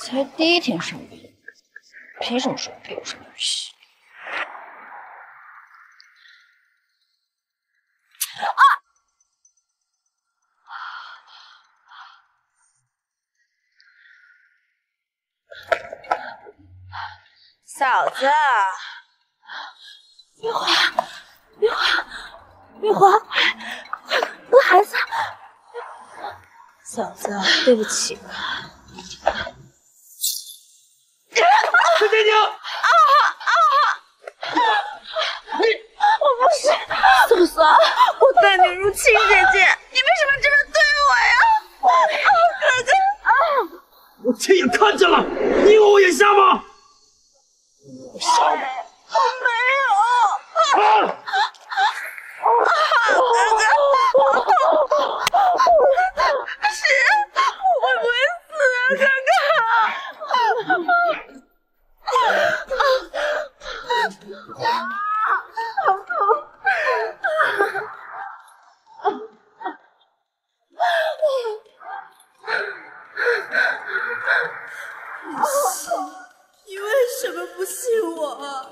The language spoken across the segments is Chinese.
才第一天上班，凭什么说我配不上露西？啊！嫂子，月华，月华，月华，快给孩子！嫂子，对不起。 陈天宁！我不是，嫂嫂，我待你如亲姐姐，你为什么这么对我呀？啊，哥哥！啊！我亲眼看见了，你以为我眼瞎吗？我瞎了？我没有。啊！哥哥，是，我不会死啊，哥哥。 你为什么不信我啊？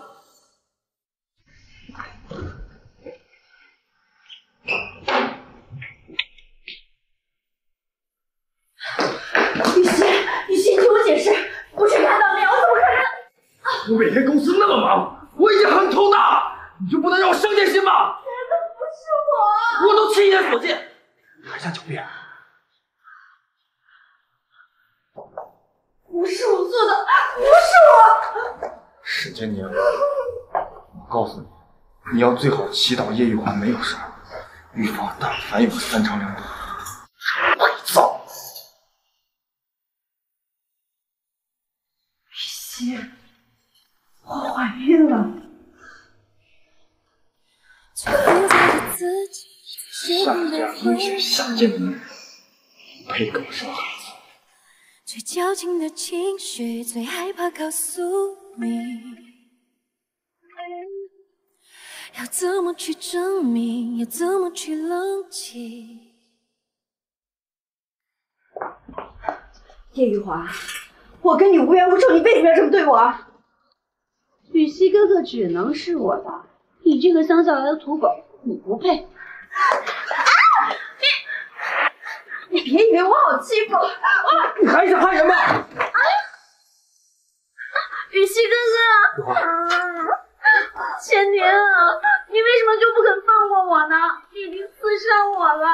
雨欣，雨欣，你听我解释，不是看到那样，我怎么可能？ 我每天公司那么忙，我已经很头大了，你就不能让我伤点心吧？真的不是我，我都亲眼所见，你还想狡辩？不是我做的，不是我。沈建宁，我告诉你，你要最好祈祷叶玉环没有事儿，预防但凡有三长两短。伪造。雨欣。 我怀孕了，上家阴险下贱的女人，配跟我生孩子？最矫情的情绪，最害怕告诉你，要怎么去证明？要怎么去冷静？叶玉华，我跟你无冤无仇，你为什么要这么对我啊？ 雨熙哥哥只能是我的，你这个乡下来的土狗，你不配！啊！你别以为我好欺负！啊！你还想害人吗？啊！雨熙哥哥，千年啊，你为什么就不肯放过我呢？你已经刺伤我了，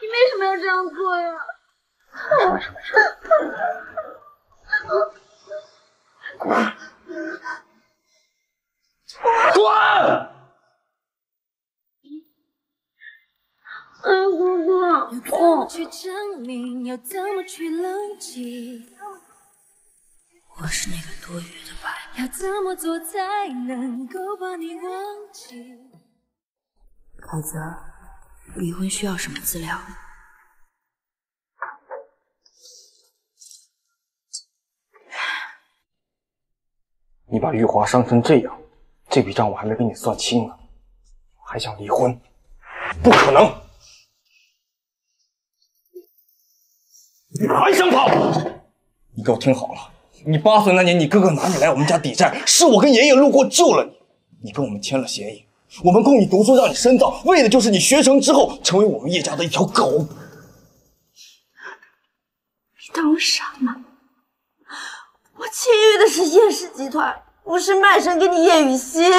你为什么要这样做呀？发生什么事？滚！ 滚！哎，姑姑，要怎么去证明？要怎么去冷静？我是那个多余的白。要怎么做才能够把你忘记？凯泽，离婚需要什么资料？你把玉华伤成这样。 这笔账我还没跟你算清呢，还想离婚？不可能！你还想跑？你给我听好了，你8岁那年，你哥哥拿你来我们家抵债，是我跟爷爷路过救了你，你跟我们签了协议，我们供你读书，让你深造，为的就是你学成之后成为我们叶家的一条狗。你当我傻吗？我签约的是叶氏集团。 不是卖身给你叶雨熙，叶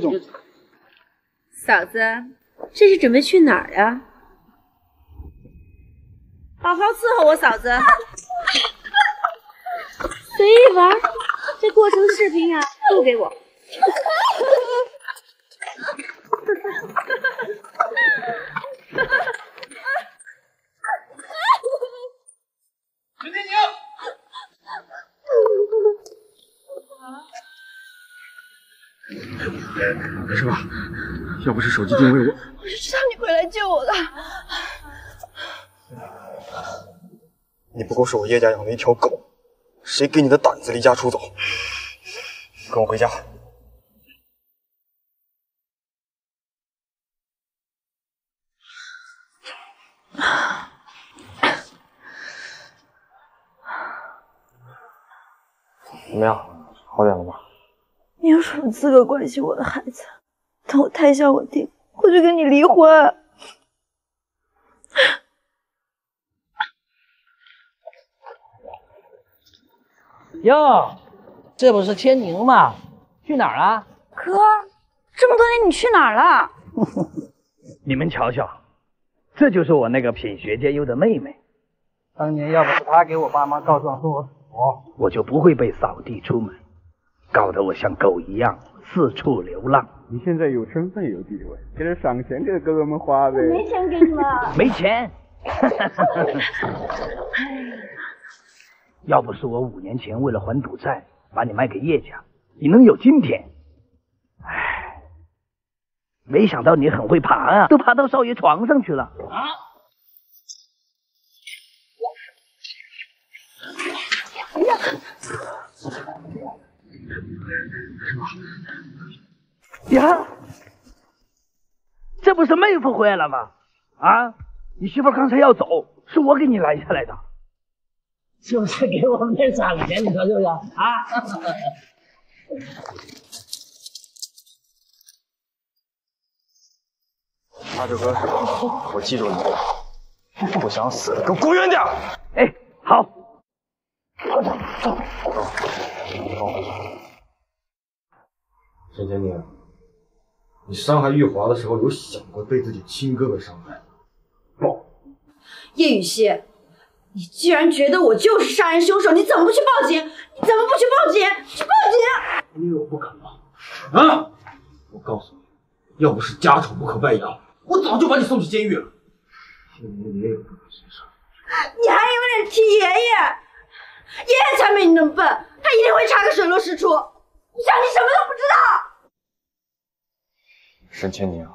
总，嫂子，这是准备去哪儿啊？好好伺候我嫂子，随意玩，这过程视频啊，录给我。 陈天宁，没事吧？要不是手机定位我，我是知道你会来救我的。你不过是我叶家养的一条狗，谁给你的胆子离家出走？跟我回家。 怎么样，好点了吗？你有什么资格关心我的孩子？等我胎教稳定，我就跟你离婚。哟，这不是千宁吗？去哪儿啊？哥，这么多年你去哪儿了？你们瞧瞧，这就是我那个品学兼优的妹妹。当年要不是她给我爸妈告状说我。 我就不会被扫地出门，搞得我像狗一样四处流浪。你现在有身份有地位，给点赏钱给哥哥们花呗。我没钱给你们，没钱。要不是我5年前为了还赌债把你卖给叶家，你能有今天？唉，没想到你很会爬啊，都爬到少爷床上去了啊！ 呀，这不是妹夫回来了吗？啊，你媳妇刚才要走，是我给你拦下来的，是不是给我妹攒钱？你说是不是啊？大舅哥，我记住你了，不想死，给我滚远点！哎，好，走。 沈千宁，你伤害玉华的时候，有想过被自己亲哥哥伤害？报！叶雨熙，你既然觉得我就是杀人凶手，你怎么不去报警？你怎么不去报警？去报警！因为我不敢报。啊！我告诉你，要不是家丑不可外扬，我早就把你送去监狱了。替你爷爷不能心伤。你还以为是替爷爷？爷爷才没你那么笨，他一定会查个水落石出。 你像你什么都不知道，沈千宁，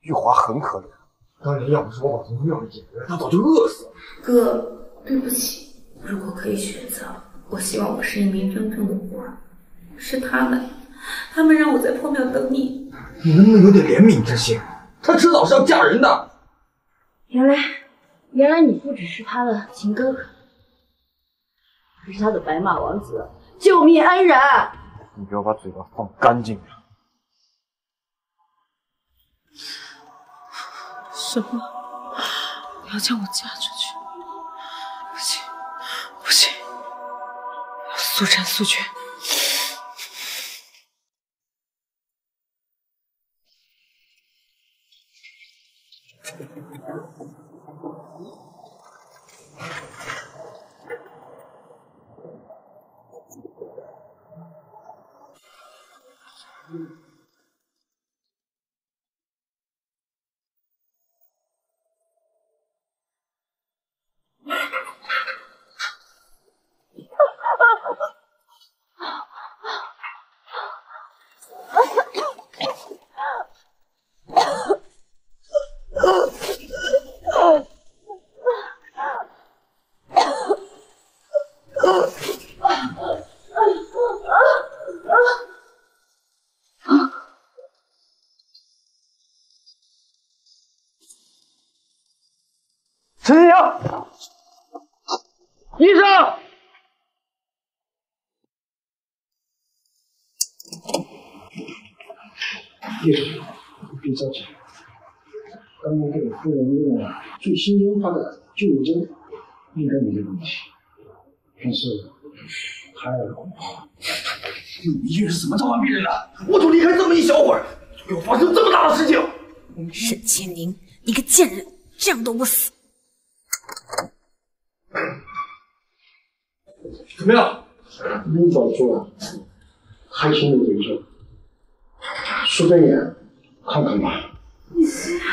玉华很可怜，当年要不是我把从庙里解决，她早就饿死了。哥，对不起，如果可以选择，我希望我是一名真正的孤儿，是他们让我在破庙等你。你能不能有点怜悯之心？她迟早是要嫁人的。原来你不只是她的亲哥哥，还是她的白马王子。 救命恩人！你给我把嘴巴放干净点！什么？你要将我嫁出去？不行，不行！要速战速决！陈建阳，医生，叶主任，别着急，刚刚给你夫人用了最新研发的救命针，应该没问题，但是胎儿恐怕……你们医院是怎么照看病人的？我就离开这么一小会儿，就给我发生这么大的事情！沈千宁，你个贱人，这样都不死！ 怎么样？你早说，还行有对象。说睁眼，看看吧。你是，救救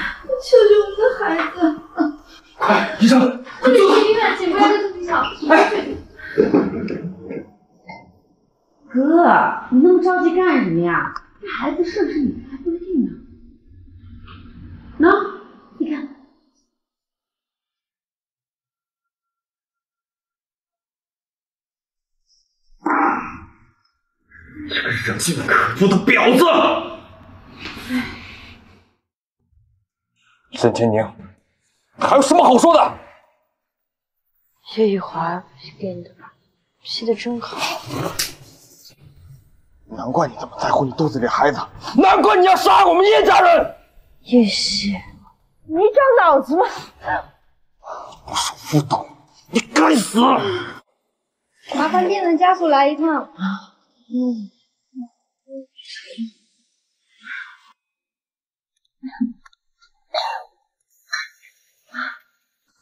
我们的孩子！快，医生，快救他！医院请快乐通晓。哎，哥，你那么着急干什么呀？这孩子是不是你的还不一定呢。喏，你看。这个人性可恶的婊子！沈天宁，还有什么好说的？叶雨华是编的吧？写的真好。难怪你这么在乎你肚子里孩子，难怪你要杀我们叶家人。叶氏，没长脑子吗？不守妇道，你该死！麻烦店的家属来一趟。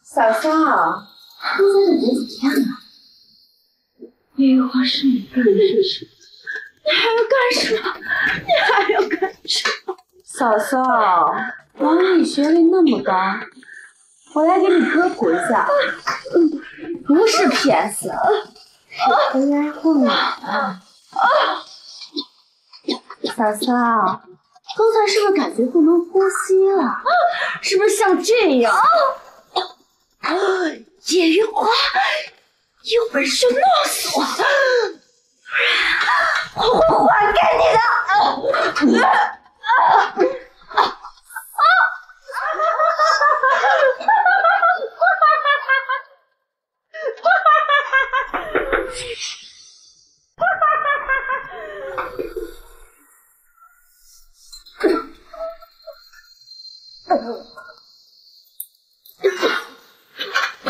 嫂嫂，现在人怎么样啊？叶玉华是你干的事，你还要干什么？你还要干什么？嫂嫂，王宇学历那么高，我来给你科普一下，不是 PS。 原来过敏了，嫂嫂，刚才是不是感觉不能呼吸了？是不是像这样？叶云华，有本事就弄死我，我会还给你的！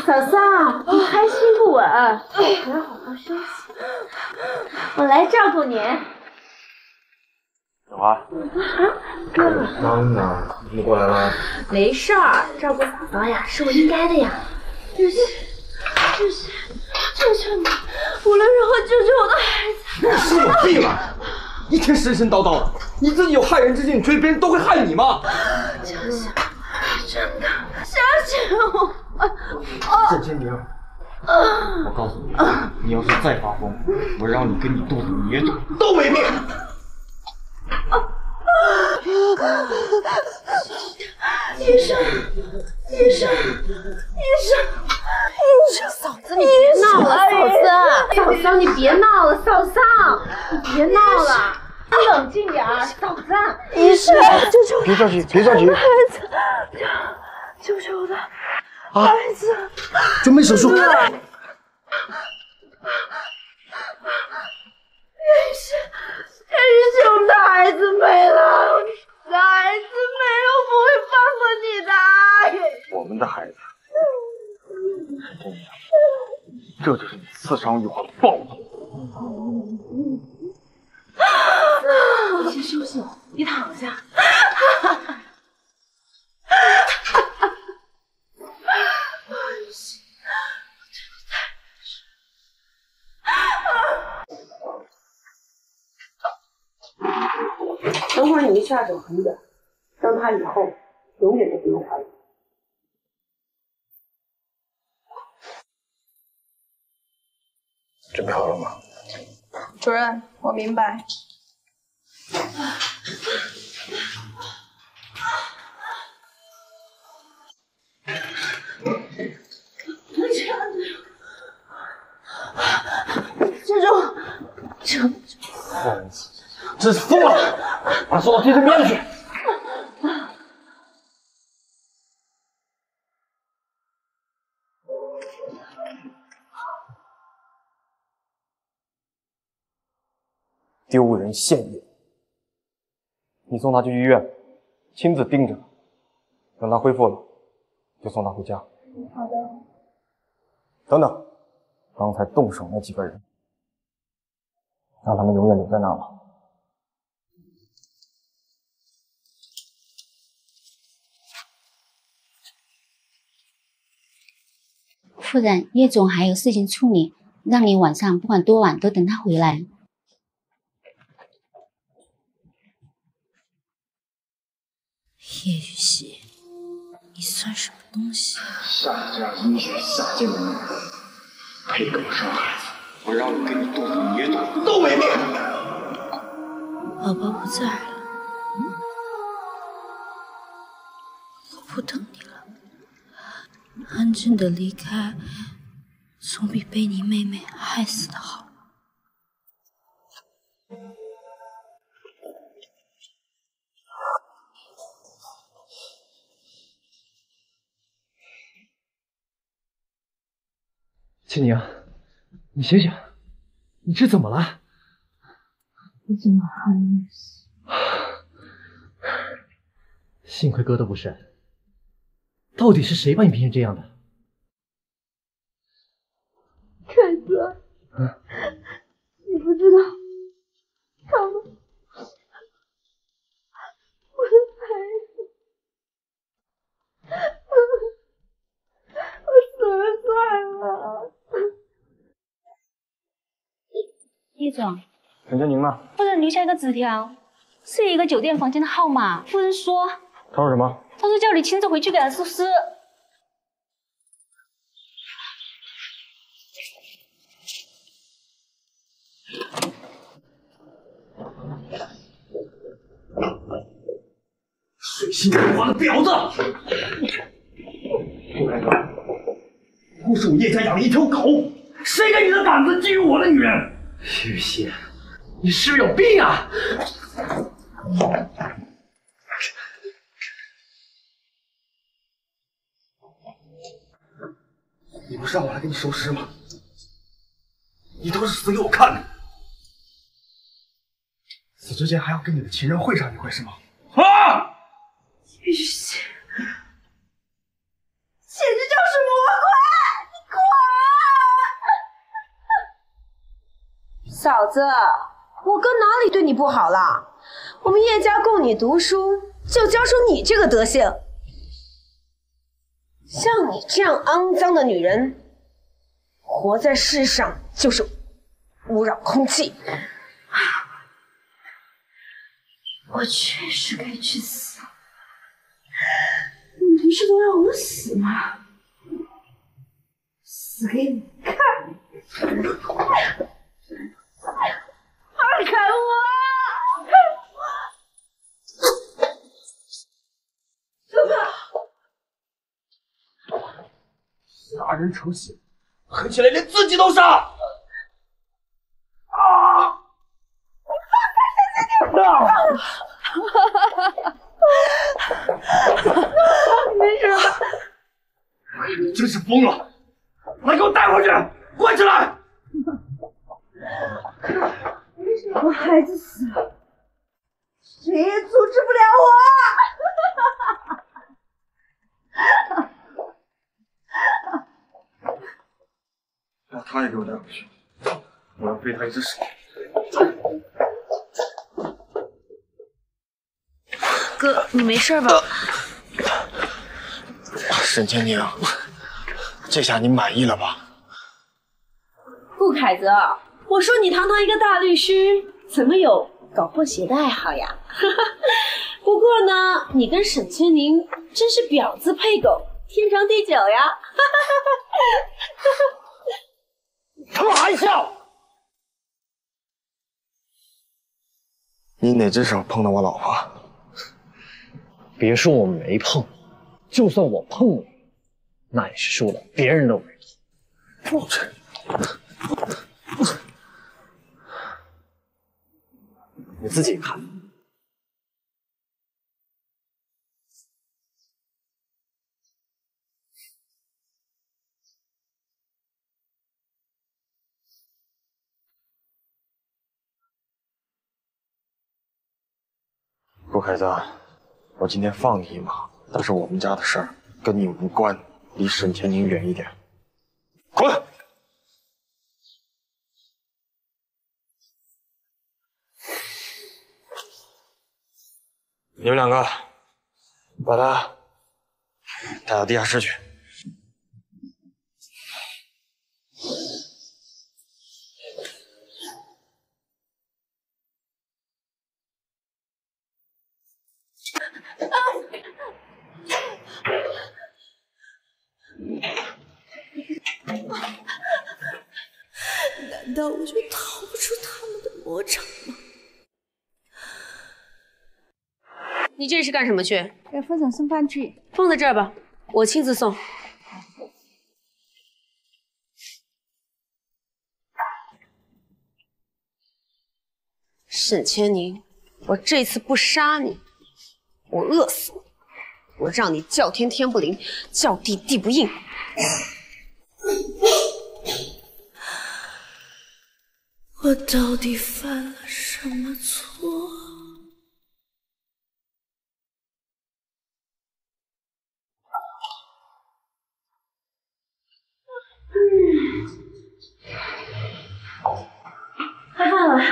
嫂嫂，你开心不稳，我要好好休息，我来照顾你。小华，哥，伤呢？怎么过来了？没事儿，照顾嫂嫂呀，是我应该的呀。救救你！无论如何救救我的孩子！你是有病啊！一天神神叨叨的，你自己有害人之心，你觉得别人都会害你吗？相信我，真的相信我。沈千宁，我告诉你，你要是再发疯，我让你跟你肚子里野种都没命！医生，医生，医生！嫂子，你别闹了，嫂子，你别闹了，嫂，你别闹了，你冷静点儿，嫂子。医生，救救我！别着急，别着急，孩子，救我的孩子！准备手术。医生，我的孩子没了，我的孩子没了，我不会放过你的。我们的孩子。沈天宁，这就是你刺伤玉华的报应。你先休息，你躺下。等会儿你们下手很远，让他以后永远都不用怀疑。 准备好了吗，主任？我明白。这真是疯了！把他送到精神病院去。 丢人现眼！你送他去医院，亲自盯着，等他恢复了，就送他回家。好的。等等，刚才动手那几个人，让他们永远留在那吧。夫人，叶总还有事情处理，让你晚上不管多晚都等他回来。 叶雨熙，你算什么东西？杀家阴血，下贱的女人，配跟我生孩子，我让你跟你肚子里野种都没命！宝宝不在了，我不等你了。安静的离开，总比被你妹妹害死的好。秦宁，你醒醒，你这怎么了？我怎么还没死？幸亏哥的不深。到底是谁把你变成这样的？凯哥，你不知道，他们，我的孩子，我死算了。叶总，陈真宁呢？夫人留下一个纸条，是一个酒店房间的号码。夫人说，他说什么？他说叫你亲自回去给他收尸。 水性杨花的婊子！杜大哥，不是我叶家养了一条狗，谁给你的胆子觊觎我的女人？玉溪，你是不是有病啊？你不是让我来给你收尸吗？你倒是死给我看的！ 死之前还要跟你的情人会上一会是吗？啊！玉溪，简直就是魔鬼！你滚！嫂子，我哥哪里对你不好了？我们叶家供你读书，就教出你这个德性。像你这样肮脏的女人，活在世上就是污染空气。 我确实该去死！你不是都让我死吗？死给你看！放开我！等等！杀人成性，狠起来连自己都杀！啊！ 没事吧？你真是疯了！来，给我带回去，关起来！我孩子死了，谁也阻止不了我！把他也给我带回去，我要废他一只手。 哥，你没事吧？沈千宁，这下你满意了吧？顾凯泽，我说你堂堂一个大律师，怎么有搞破鞋的爱好呀？不过呢，你跟沈千宁真是婊子配狗，天长地久呀！他们还笑？你哪只手碰到我老婆？ 别说我没碰，就算我碰了，那也是受了别人的委屈。你自己看。顾凯泽。 我今天放你一马，但是我们家的事儿跟你无关，离沈千宁远一点，滚！你们两个把他带到地下室去。难道我就逃不出他们的魔掌吗？你这是干什么去？给夫人送饭去。放在这儿吧，我亲自送。沈千宁，我这次不杀你，我饿死你。 我让你叫天天不灵，叫地地不应。我到底犯了什么错？发胖了。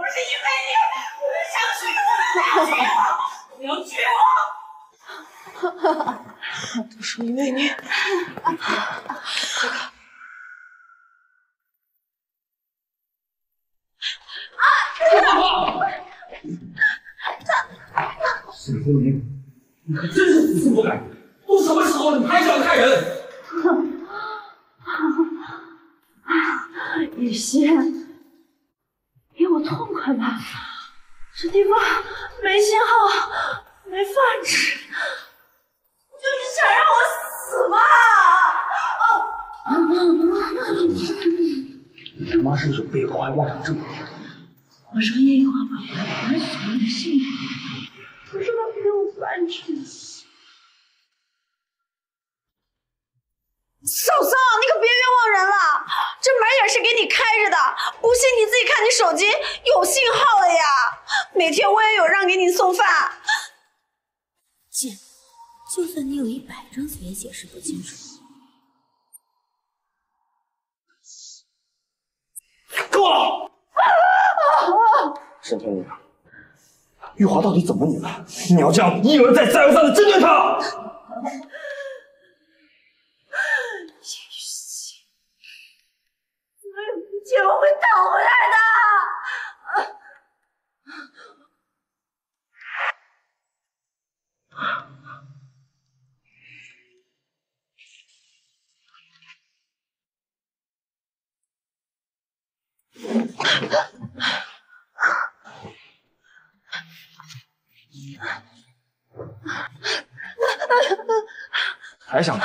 你要这样一而再再而三的针对他，叶雨欣，所有一切我会讨回来的。还想来？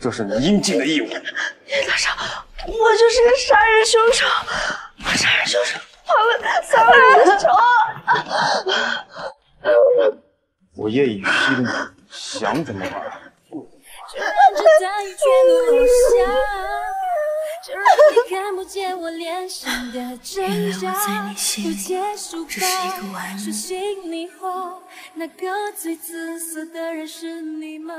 这是你应尽的义务。叶大少，我就是个杀人凶手，我杀人凶手，我们三个人仇。我叶雨欣，想怎么玩就怎么玩。就让你看不见我脸上的挣扎，不结束吧。说心里话，那个最自私的人是你吗？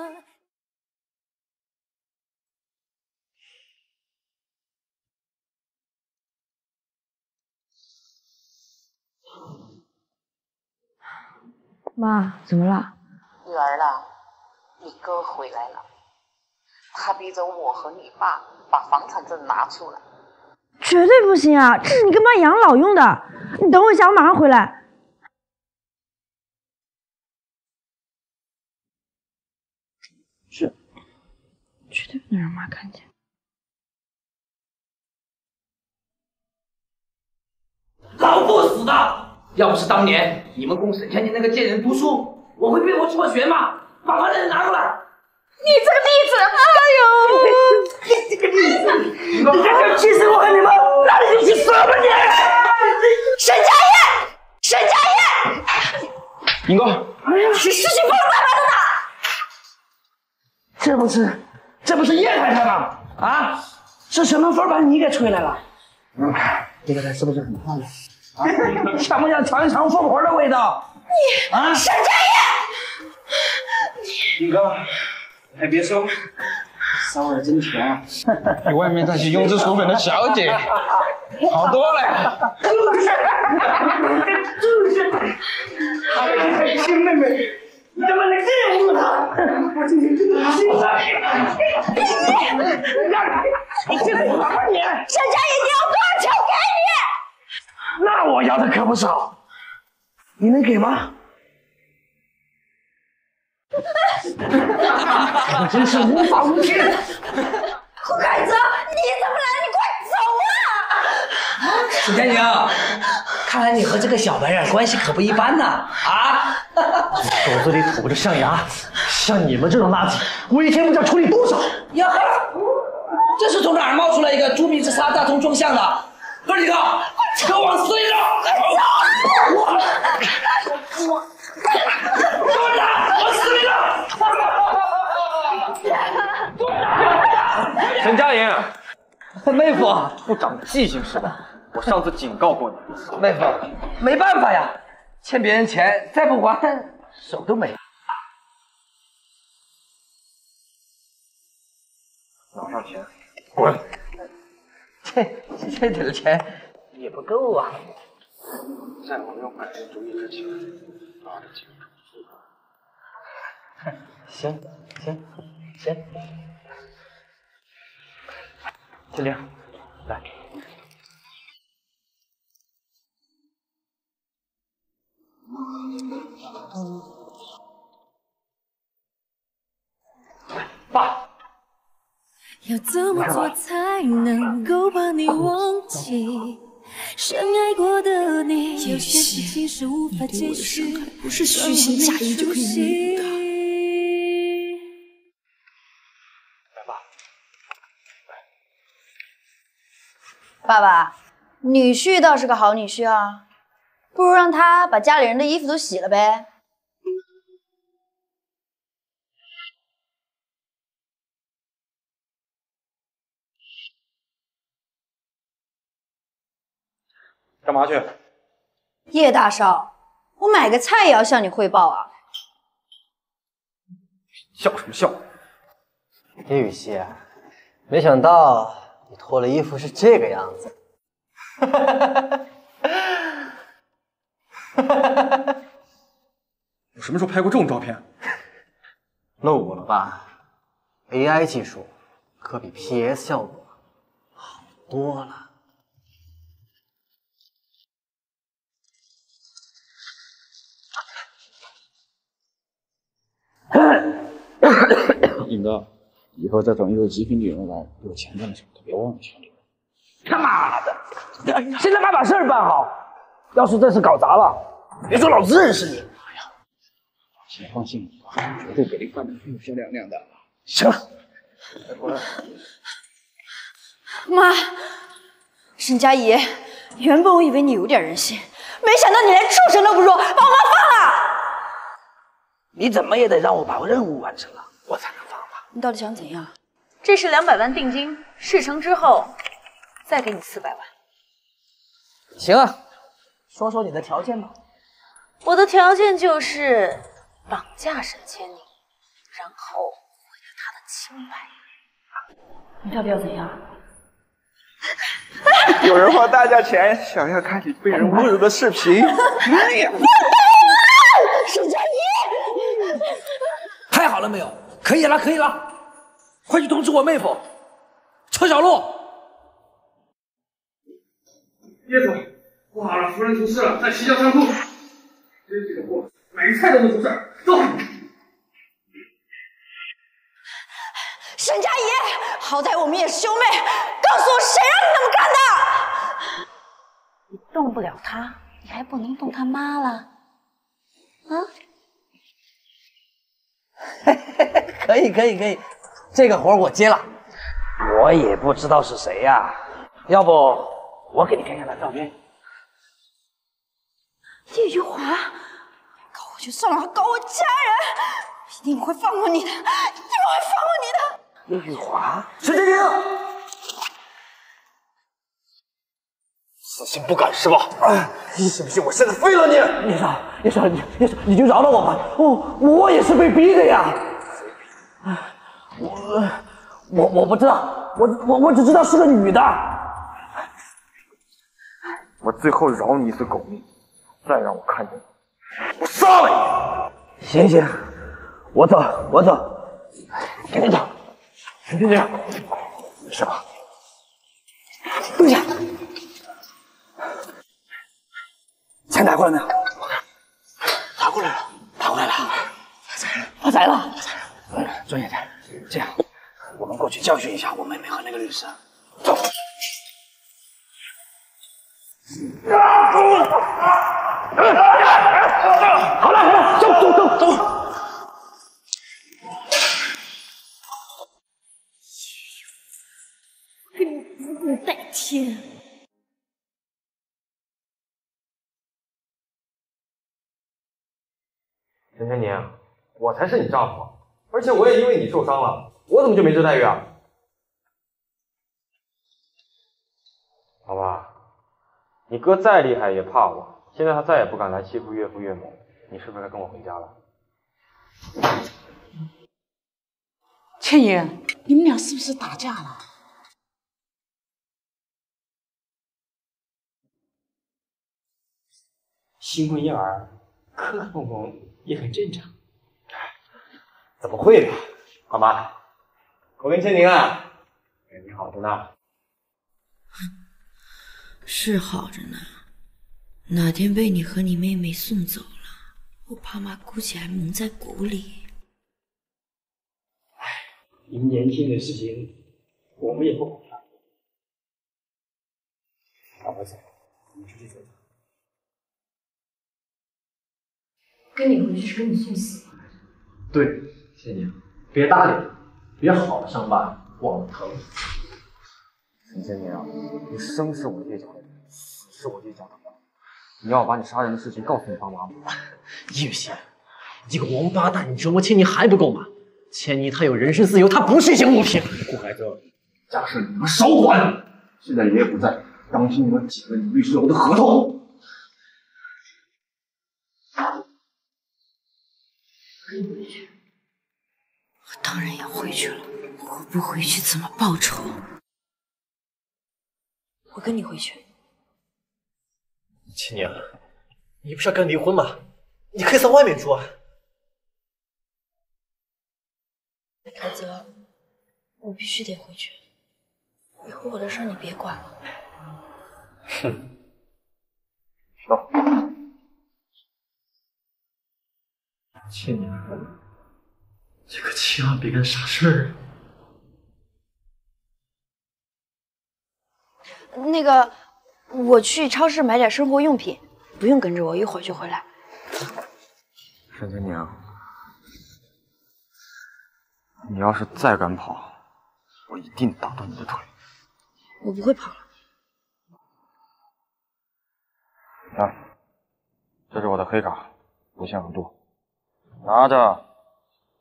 妈，怎么了？女儿啊，你哥回来了，他逼着我和你爸。 把房产证拿出来，绝对不行啊！这是你跟妈养老用的。你等我一下，我马上回来。这绝对不能让妈看见。老不死的！要不是当年你们供沈千金那个贱人读书，我会被迫辍学吗？把房产证拿出来！你这个逆子！哎呦！ 你这个逆子！你们还想气死我和你们？那你就去死吧你！沈佳燕，沈佳燕，宁哥，哎呀，是去帮我干嘛的呢？这不是叶太太吗？啊，是什么风把你给吹来了？嗯，叶太太是不是很漂亮？啊，想不想尝一尝凤凰的味道？你啊，沈佳燕，宁哥，哎，别说。 骚味真甜！你外面那些庸脂俗粉的小姐。好多了呀！就是，哎，亲妹妹，你怎么能这样呢？我今天真的心酸。你让开！你这是什么你？珊珊已经有多少钱给你？那我要的可不少，你能给吗？ 我真是无法无天！胡凯泽，你怎么来了？你快走啊！楚天宁，看来你和这个小白脸关系可不一般呢！啊！狗嘴里吐不着象牙，像你们这种垃圾，我一天不知道处理多少！呀呵，这是从哪儿冒出来一个猪鼻子仨大葱装象的？不是你的，给我往死里扔！我。 蹲着，往死里扔！蹲着！陈佳莹，妹夫，不长记性是吧？我上次警告过你。妹夫，没办法呀，欠别人钱，再不还手都没了。拿上钱，滚！这点的钱也不够啊。在我要改变主意之前。 拿着金主，行，金玲，来，爸，要怎么做才能够把你忘记？ 深爱过的你，有些事情是无法解释，不是虚情假意就可以弥补的。来吧，来。爸爸，女婿倒是个好女婿啊，不如让他把家里人的衣服都洗了呗。干嘛去？叶大少，我买个菜也要向你汇报啊！笑什么笑？叶雨熙，没想到你脱了衣服是这个样子。我什么时候拍过这种照片？露骨了吧 ？AI 技术可比 PS 效果好多了。 尹哥，以后再找一个极品女人来，有钱赚的时候可别忘了钱。他妈的，现在快把事儿办好，要是这次搞砸了，别说老子认识你。哎呀，先放心，绝对给你办的漂漂亮亮的。行了，快过来。妈，沈佳宜，原本我以为你有点人性，没想到你连畜生都不如，把我妈放了。 你怎么也得让我把任务完成了，我才能放吧？你到底想怎样？这是200万定金，事成之后再给你400万。行啊，说说你的条件吧。我的条件就是绑架沈千宁，然后毁了他的清白。你到底要怎样？有人花大价钱想要看你被人侮辱的视频。沈佳宜。 拍好了没有？可以了，可以了，快去通知我妹夫，车小璐。叶总，不好了，夫人出事了，在齐家仓库。真是个货，买菜都能出事儿。走。沈佳宜，好歹我们也是兄妹，告诉我谁让你那么干的？你动不了他，你还不能动他妈了？啊？ 可以，这个活我接了。我也不知道是谁呀、啊，要不我给你看看他照片。叶玉华，搞我就算了，还搞我家人，一定会放过你的，一定会放过你的。叶玉华，沈天宁，死性不改是吧？你信不信我现在废了你？叶少，你就饶了我吧，我也是被逼的呀。 我不知道，我只知道是个女的。最后饶你一次狗命，再让我看见你，我杀了你！行行，我走，赶紧走，赶紧这样，没事吧？蹲下，钱打过来没有？打过来了，发财了！专业点，这样，我们过去教训一下我妹妹和那个律师。走。 好了，走。给你不共戴天！陈天宁，我才是你丈夫，而且我也因为你受伤了，我怎么就没这待遇啊？好吧。 你哥再厉害也怕我，现在他再也不敢来欺负岳父岳母，你是不是该跟我回家了？倩影，你们俩是不是打架了？新婚燕尔，磕磕碰碰也很正常。怎么会呢？好吗？我跟倩宁啊，你好着呢。 是好着呢，哪天被你和你妹妹送走了，我爸妈估计还蒙在鼓里。哎，你们年轻的事情，我们也不管了。老婆子，你出去走走。跟你回去是跟你送死。对，谢谢你，别搭理他，别好了伤疤忘了疼。 陈千年啊，你生是我岳家人，死是我岳家的人。你要我把你杀人的事情告诉你爸妈吗？叶璇，你个王八蛋，你折磨千妮还不够吗？千妮她有人身自由，她不是一件物品。顾海泽，家事你们少管。现在爷爷不在，当心你们解了你律师楼的合同。我当然要回去了，我不回去怎么报仇？ 我跟你回去，青娘，你不是要跟离婚吗？你可以在外面住啊。凯泽，我必须得回去，以后我的事你别管了。哼，走。青娘，你可千万别干傻事儿啊！ 那个，我去超市买点生活用品，不用跟着我，一会儿就回来。沈清宁，你要是再敢跑，我一定打断你的腿。我不会跑了。看，这是我的黑卡，不限额度，拿着，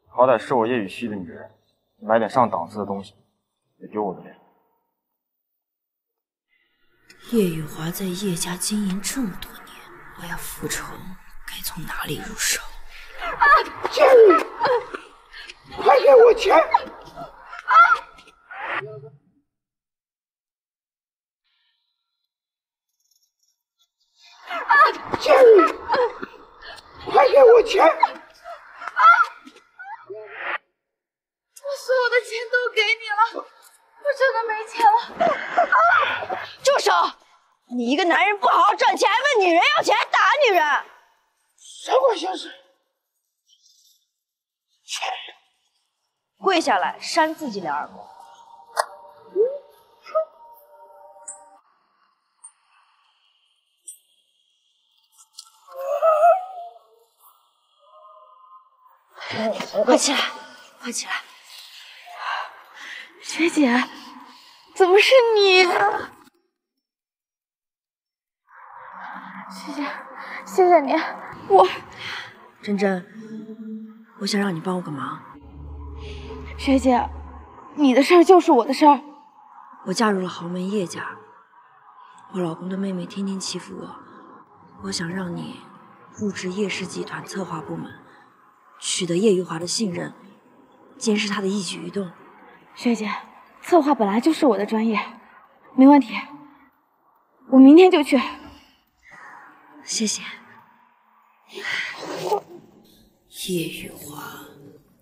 好歹是我叶雨熙的女人，买点上档次的东西，也丢我的脸。 叶雨华在叶家经营这么多年，我要复仇，该从哪里入手？啊！千羽，快给我钱！啊！啊！千羽，快给我钱！啊！我所有的钱都给你了。 我真的没钱了！啊！住手！你一个男人不好好赚钱，还问女人要钱，还打女人，什么心思？跪下来扇自己两耳光！快起来，快起来！ 学姐，怎么是你啊？学姐，谢谢你。我，珍珍，我想让你帮我个忙。学姐，你的事儿就是我的事儿。我嫁入了豪门叶家，我老公的妹妹天天欺负我，我想让你入职叶氏集团策划部门，取得叶玉华的信任，监视他的一举一动。 学姐，策划本来就是我的专业，没问题，我明天就去。谢谢。叶雨华，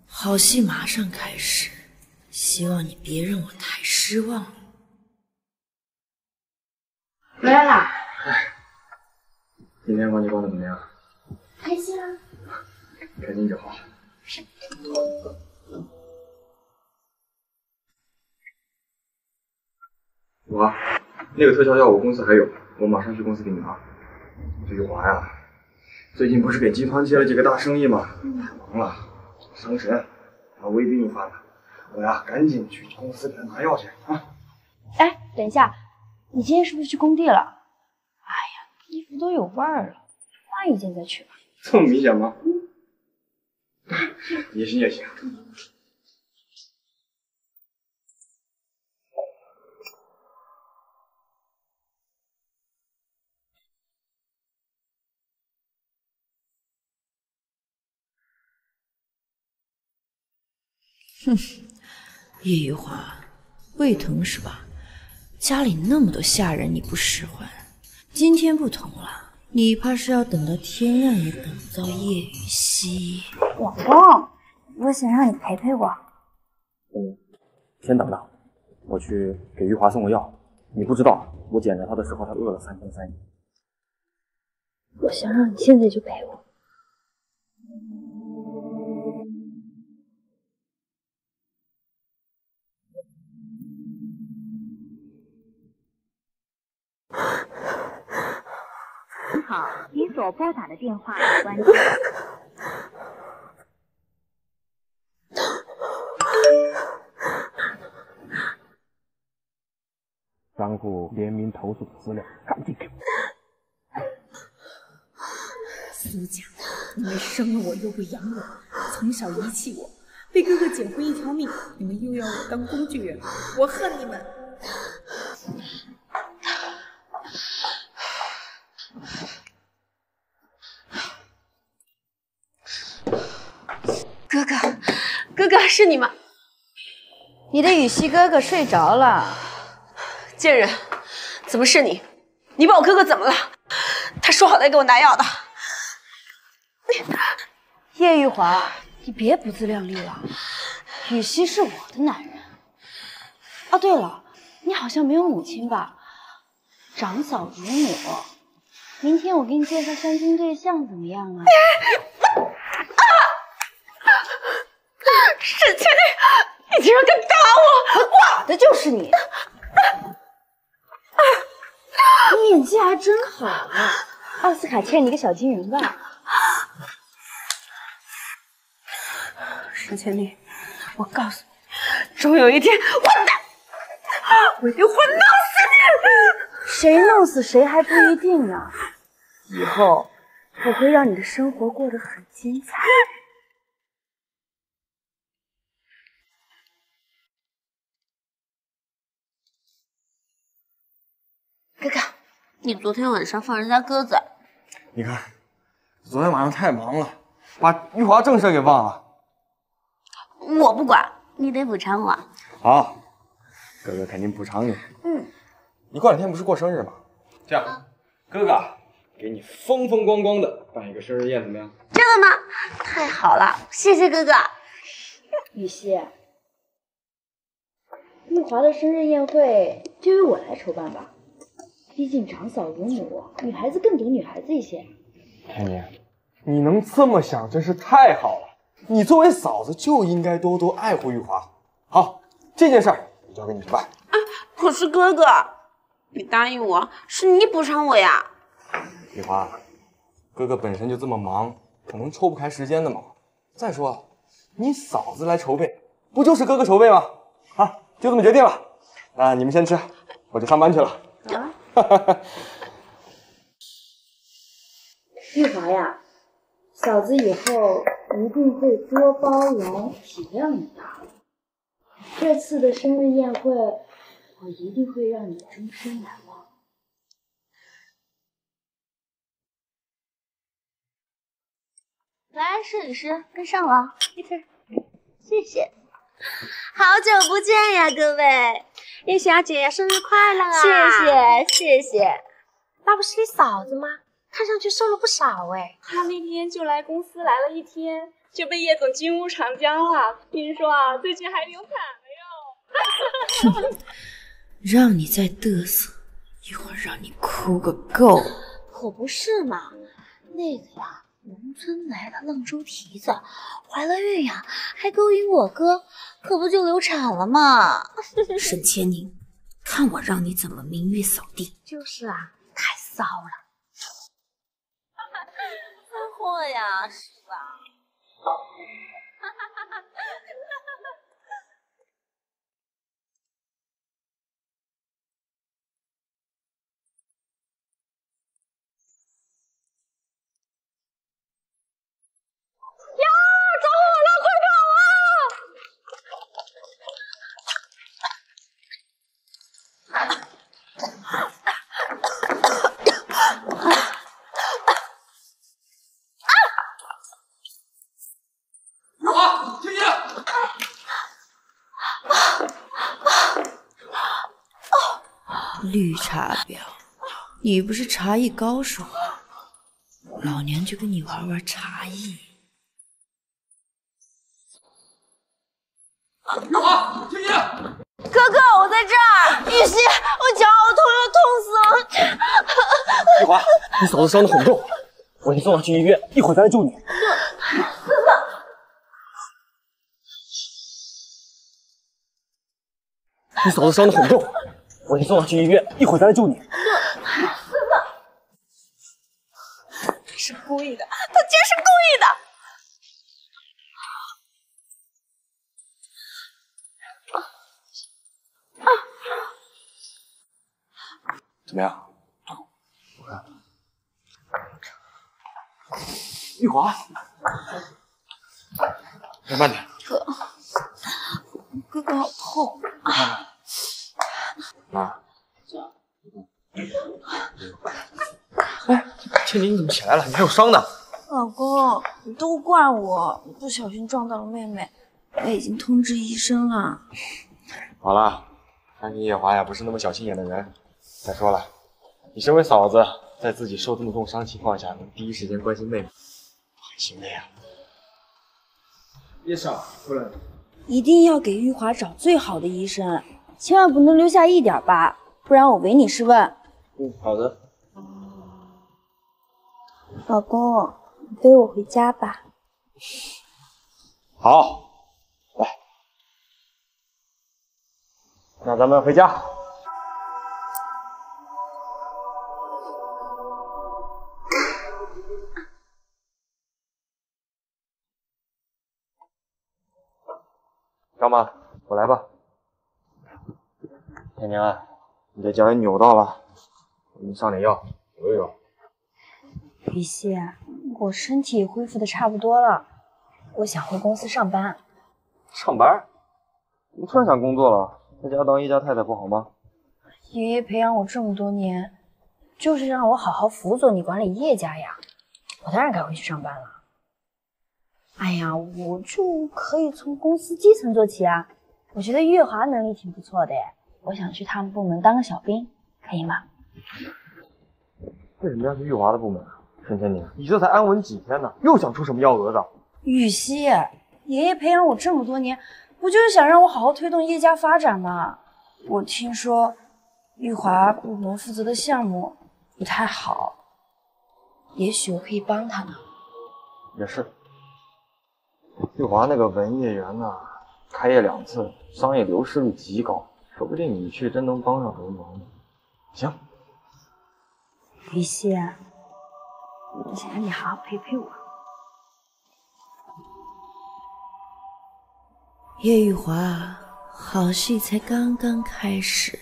好戏马上开始，希望你别让我太失望了。回来啦！哎，今天关系过得怎么样？开心啊！开心就好。是。 华，那个特效药我公司还有，我马上去公司给你拿。雨华呀，最近不是给集团接了几个大生意吗？太忙了，伤神，把胃病犯了。我呀，赶紧去公司给他拿药去啊！哎，等一下，你今天是不是去工地了？哎呀，衣服都有味儿了，换一件再去吧。这么明显吗？嗯，也行也行。 哼，叶雨华，胃疼是吧？家里那么多下人，你不使唤。今天不同了，你怕是要等到天亮也等不到叶雨熙。老公，我想让你陪陪我。嗯，先等等，我去给玉华送个药。你不知道，我捡着她的时候，她饿了3天3夜。我想让你现在就陪我。 好，您所拨打的电话已关机。张顾联名投诉的资料，赶紧给我。苏家，你们生了我又不养我，从小遗弃我，被哥哥捡回一条命，你们又要我当工具人，我恨你们！ 哥哥，哥哥是你吗？你的雨熙哥哥睡着了，贱人，怎么是你？你把我哥哥怎么了？他说好来给我拿药的。叶玉华，你别不自量力了。雨熙是我的男人。哦，对了，你好像没有母亲吧？长嫂如母。明天我给你介绍相亲对象，怎么样啊？沈千里，你竟然敢打我！我打的就是你！你演技还真好啊！奥斯卡欠你个小金人吧？沈千里，我告诉你，终有一天我一定会弄死你！谁弄死谁还不一定呢。以后我会让你的生活过得很精彩。 哥哥，你昨天晚上放人家鸽子，你看，昨天晚上太忙了，把玉华正事给忘了。我不管，你得补偿我。好，哥哥肯定补偿你。嗯，你过两天不是过生日吗？这样，哥哥给你风风光光的办一个生日宴，怎么样？真的吗？太好了，谢谢哥哥。雨熙，玉华的生日宴会就由我来筹办吧。 毕竟长嫂如母，女孩子更懂女孩子一些。天宁，你能这么想真是太好了。你作为嫂子就应该多多爱护玉华。好，这件事儿我交给你去办。啊，可是哥哥，你答应我，是你补偿我呀。玉华，哥哥本身就这么忙，可能抽不开时间的嘛。再说了，你嫂子来筹备，不就是哥哥筹备吗？啊，就这么决定了。那你们先吃，我去上班去了。啊。 玉华呀，嫂子以后一定会多包容体谅你的。这次的生日宴会，我一定会让你终身难忘。来，摄影师跟上我，谢谢。好久不见呀，各位。 叶小姐，生日快乐啊！谢谢谢谢，那不是你嫂子吗？看上去瘦了不少哎。他那天就来公司来了一天，就被叶总金屋藏娇了。听说啊，最近还流产了哟。让你再嘚瑟，一会儿让你哭个够。可不是嘛，那个呀。 农村来的浪州蹄子，怀了孕呀，还勾引我哥，可不就流产了吗？沈千宁，看我让你怎么名誉扫地！就是啊，太骚了，骚货呀，是吧？绿茶婊，你不是茶艺高手吗？老娘就跟你玩玩茶艺。玉华，青青，哥哥，我在这儿。玉溪，我脚我痛了，痛死了。玉华，你嫂子伤得很重，我先送她去医院，一会儿再来救你。哥哥。 你嫂子伤得很重，我先送她去医院，一会儿再来救你。是故意的，他真是故意的。怎么样？我看。玉华，慢点。哥，哥哥好痛啊！ 妈，哎，倩姐，你怎么起来了？你还有伤呢。老公，你都怪我，不小心撞到了妹妹，我已经通知医生了。好了，看看夜华呀，不是那么小心眼的人。再说了，你身为嫂子，在自己受这么重伤情况下，能第一时间关心妹妹，很行的呀。叶少夫人，一定要给玉华找最好的医生。 千万不能留下一点疤，不然我唯你是问。嗯，好的。老公，你背我回家吧。好，来，那咱们回家。干妈，我来吧。 天宁啊，你的脚也扭到了，我给你上点药，揉一揉。雨溪，我身体恢复的差不多了，我想回公司上班。上班？怎么突然想工作了？在家当一家太太不好吗？爷爷培养我这么多年，就是让我好好辅佐你管理叶家呀，我当然该回去上班了。哎呀，我就可以从公司基层做起啊，我觉得月华能力挺不错的耶。 我想去他们部门当个小兵，可以吗？为什么要去玉华的部门啊？沈千宁，你这才安稳几天呢，又想出什么幺蛾子？玉溪，爷爷培养我这么多年，不就是想让我好好推动叶家发展吗？我听说玉华部门负责的项目不太好，也许我可以帮他呢。也是，玉华那个文业园呐，开业2次，商业流失率极高。 说不定你去真能帮上什么忙呢。行，雨溪，我想让你好好陪我。叶玉华，好戏才刚刚开始。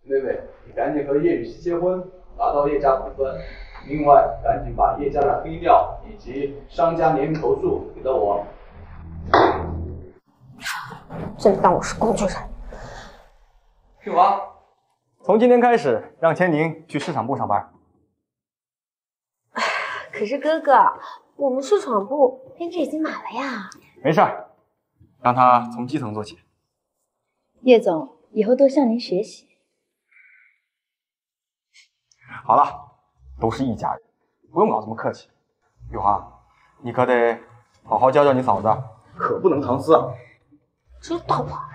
妹妹，你赶紧和叶雨溪结婚，拿到叶家股份。 另外，赶紧把叶家的黑料以及商家年投诉给到我。真当我是工具人？玉华，从今天开始，让千宁去市场部上班。可是哥哥，我们市场部编制已经满了呀。没事儿，让他从基层做起。叶总以后多向您学习。好了，都是一家人，不用搞这么客气。雨华，你可得好好教教你嫂子，可不能藏私啊！知道吧？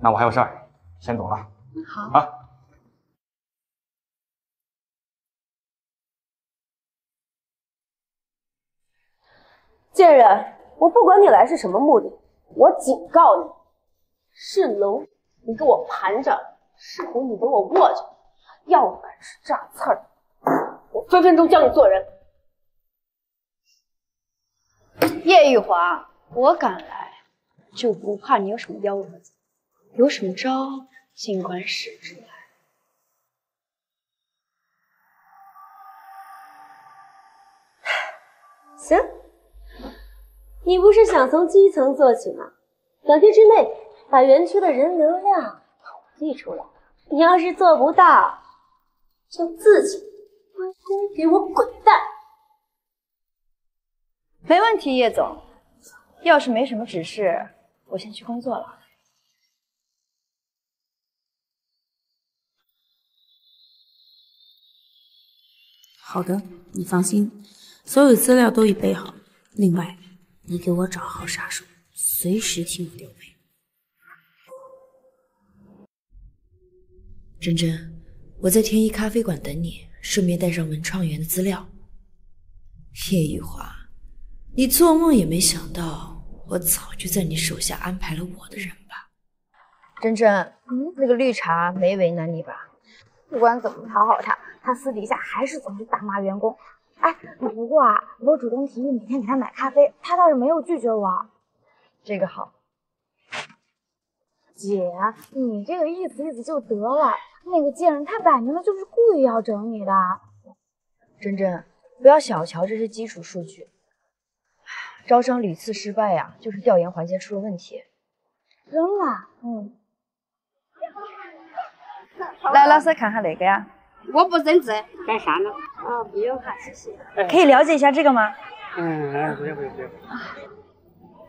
那我还有事儿，先走了。好啊。 贱人，我不管你来是什么目的，我警告你，是龙，你给我盘着；是虎，你给我握着。要敢是炸刺儿，我分分钟教你做人。叶玉华，我敢来，就不怕你有什么幺蛾子，有什么招尽管使出来。 行。 你不是想从基层做起吗？2天之内把园区的人流量统计出来。你要是做不到，就自己乖乖给我滚蛋。没问题，叶总。要是没什么指示，我先去工作了。好的，你放心，所有资料都已备好。另外。 你给我找好杀手，随时替我调配。珍珍，我在天一咖啡馆等你，顺便带上文创园的资料。叶雨华，你做梦也没想到，我早就在你手下安排了我的人吧？珍珍，那个绿茶没为难你吧？不管怎么讨好他，他私底下还是总是大骂员工。 哎，不过啊，我主动提议每天给他买咖啡，他倒是没有拒绝我。这个好，姐，你这个意思意思就得了。那个贱人，他摆明了就是故意要整你的。珍珍，不要小瞧这些基础数据，招商屡次失败呀、就是调研环节出了问题。真的？来，老师看下那个呀。 我不认字，干啥呢？哦，不用哈，谢谢。可以了解一下这个吗？不用不用不用。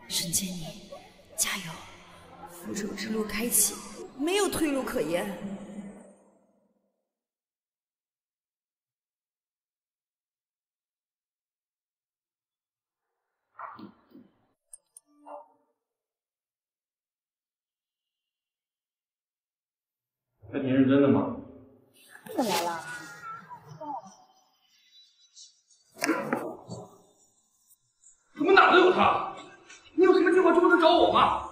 沈建宁，加油！复仇之路开启，没有退路可言。那您是真的吗？ 怎么了？怎么哪都有他？你有什么计划就不能找我吗？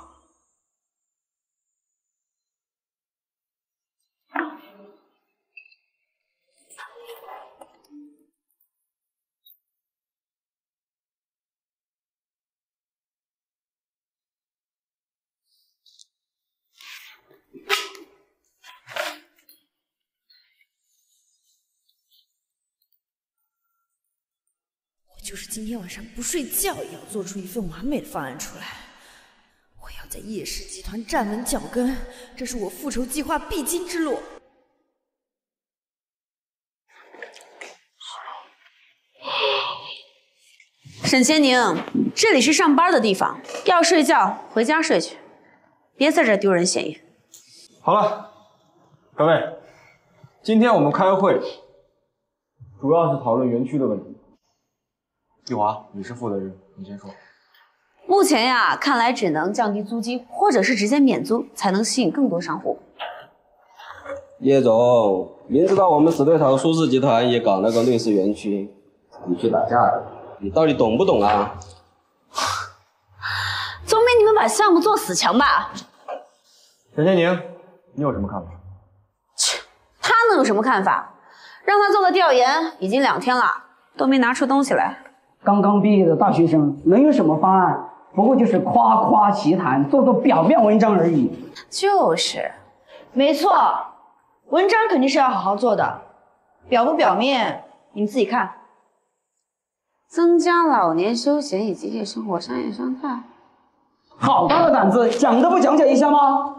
就是今天晚上不睡觉也要做出一份完美的方案出来。我要在叶氏集团站稳脚跟，这是我复仇计划必经之路。沈千宁，这里是上班的地方，要睡觉回家睡去，别在这丢人现眼。好了，各位，今天我们开会，主要是讨论园区的问题。 玉华，你是负责人，你先说。目前呀，看来只能降低租金，或者是直接免租，才能吸引更多商户。叶总，明知道我们死对头舒氏集团也搞那个绿色园区，你去打架的，你到底懂不懂啊？总比你们把项目做死强吧。沈建宁，你有什么看法？切，他能有什么看法？让他做个调研，已经2天了，都没拿出东西来。 刚刚毕业的大学生能有什么方案？不过就是夸夸其谈，做做表面文章而已。就是，没错，文章肯定是要好好做的，表不表面你们自己看。增加老年休闲以及夜生活商业生态。好大的胆子，讲都不讲解一下吗？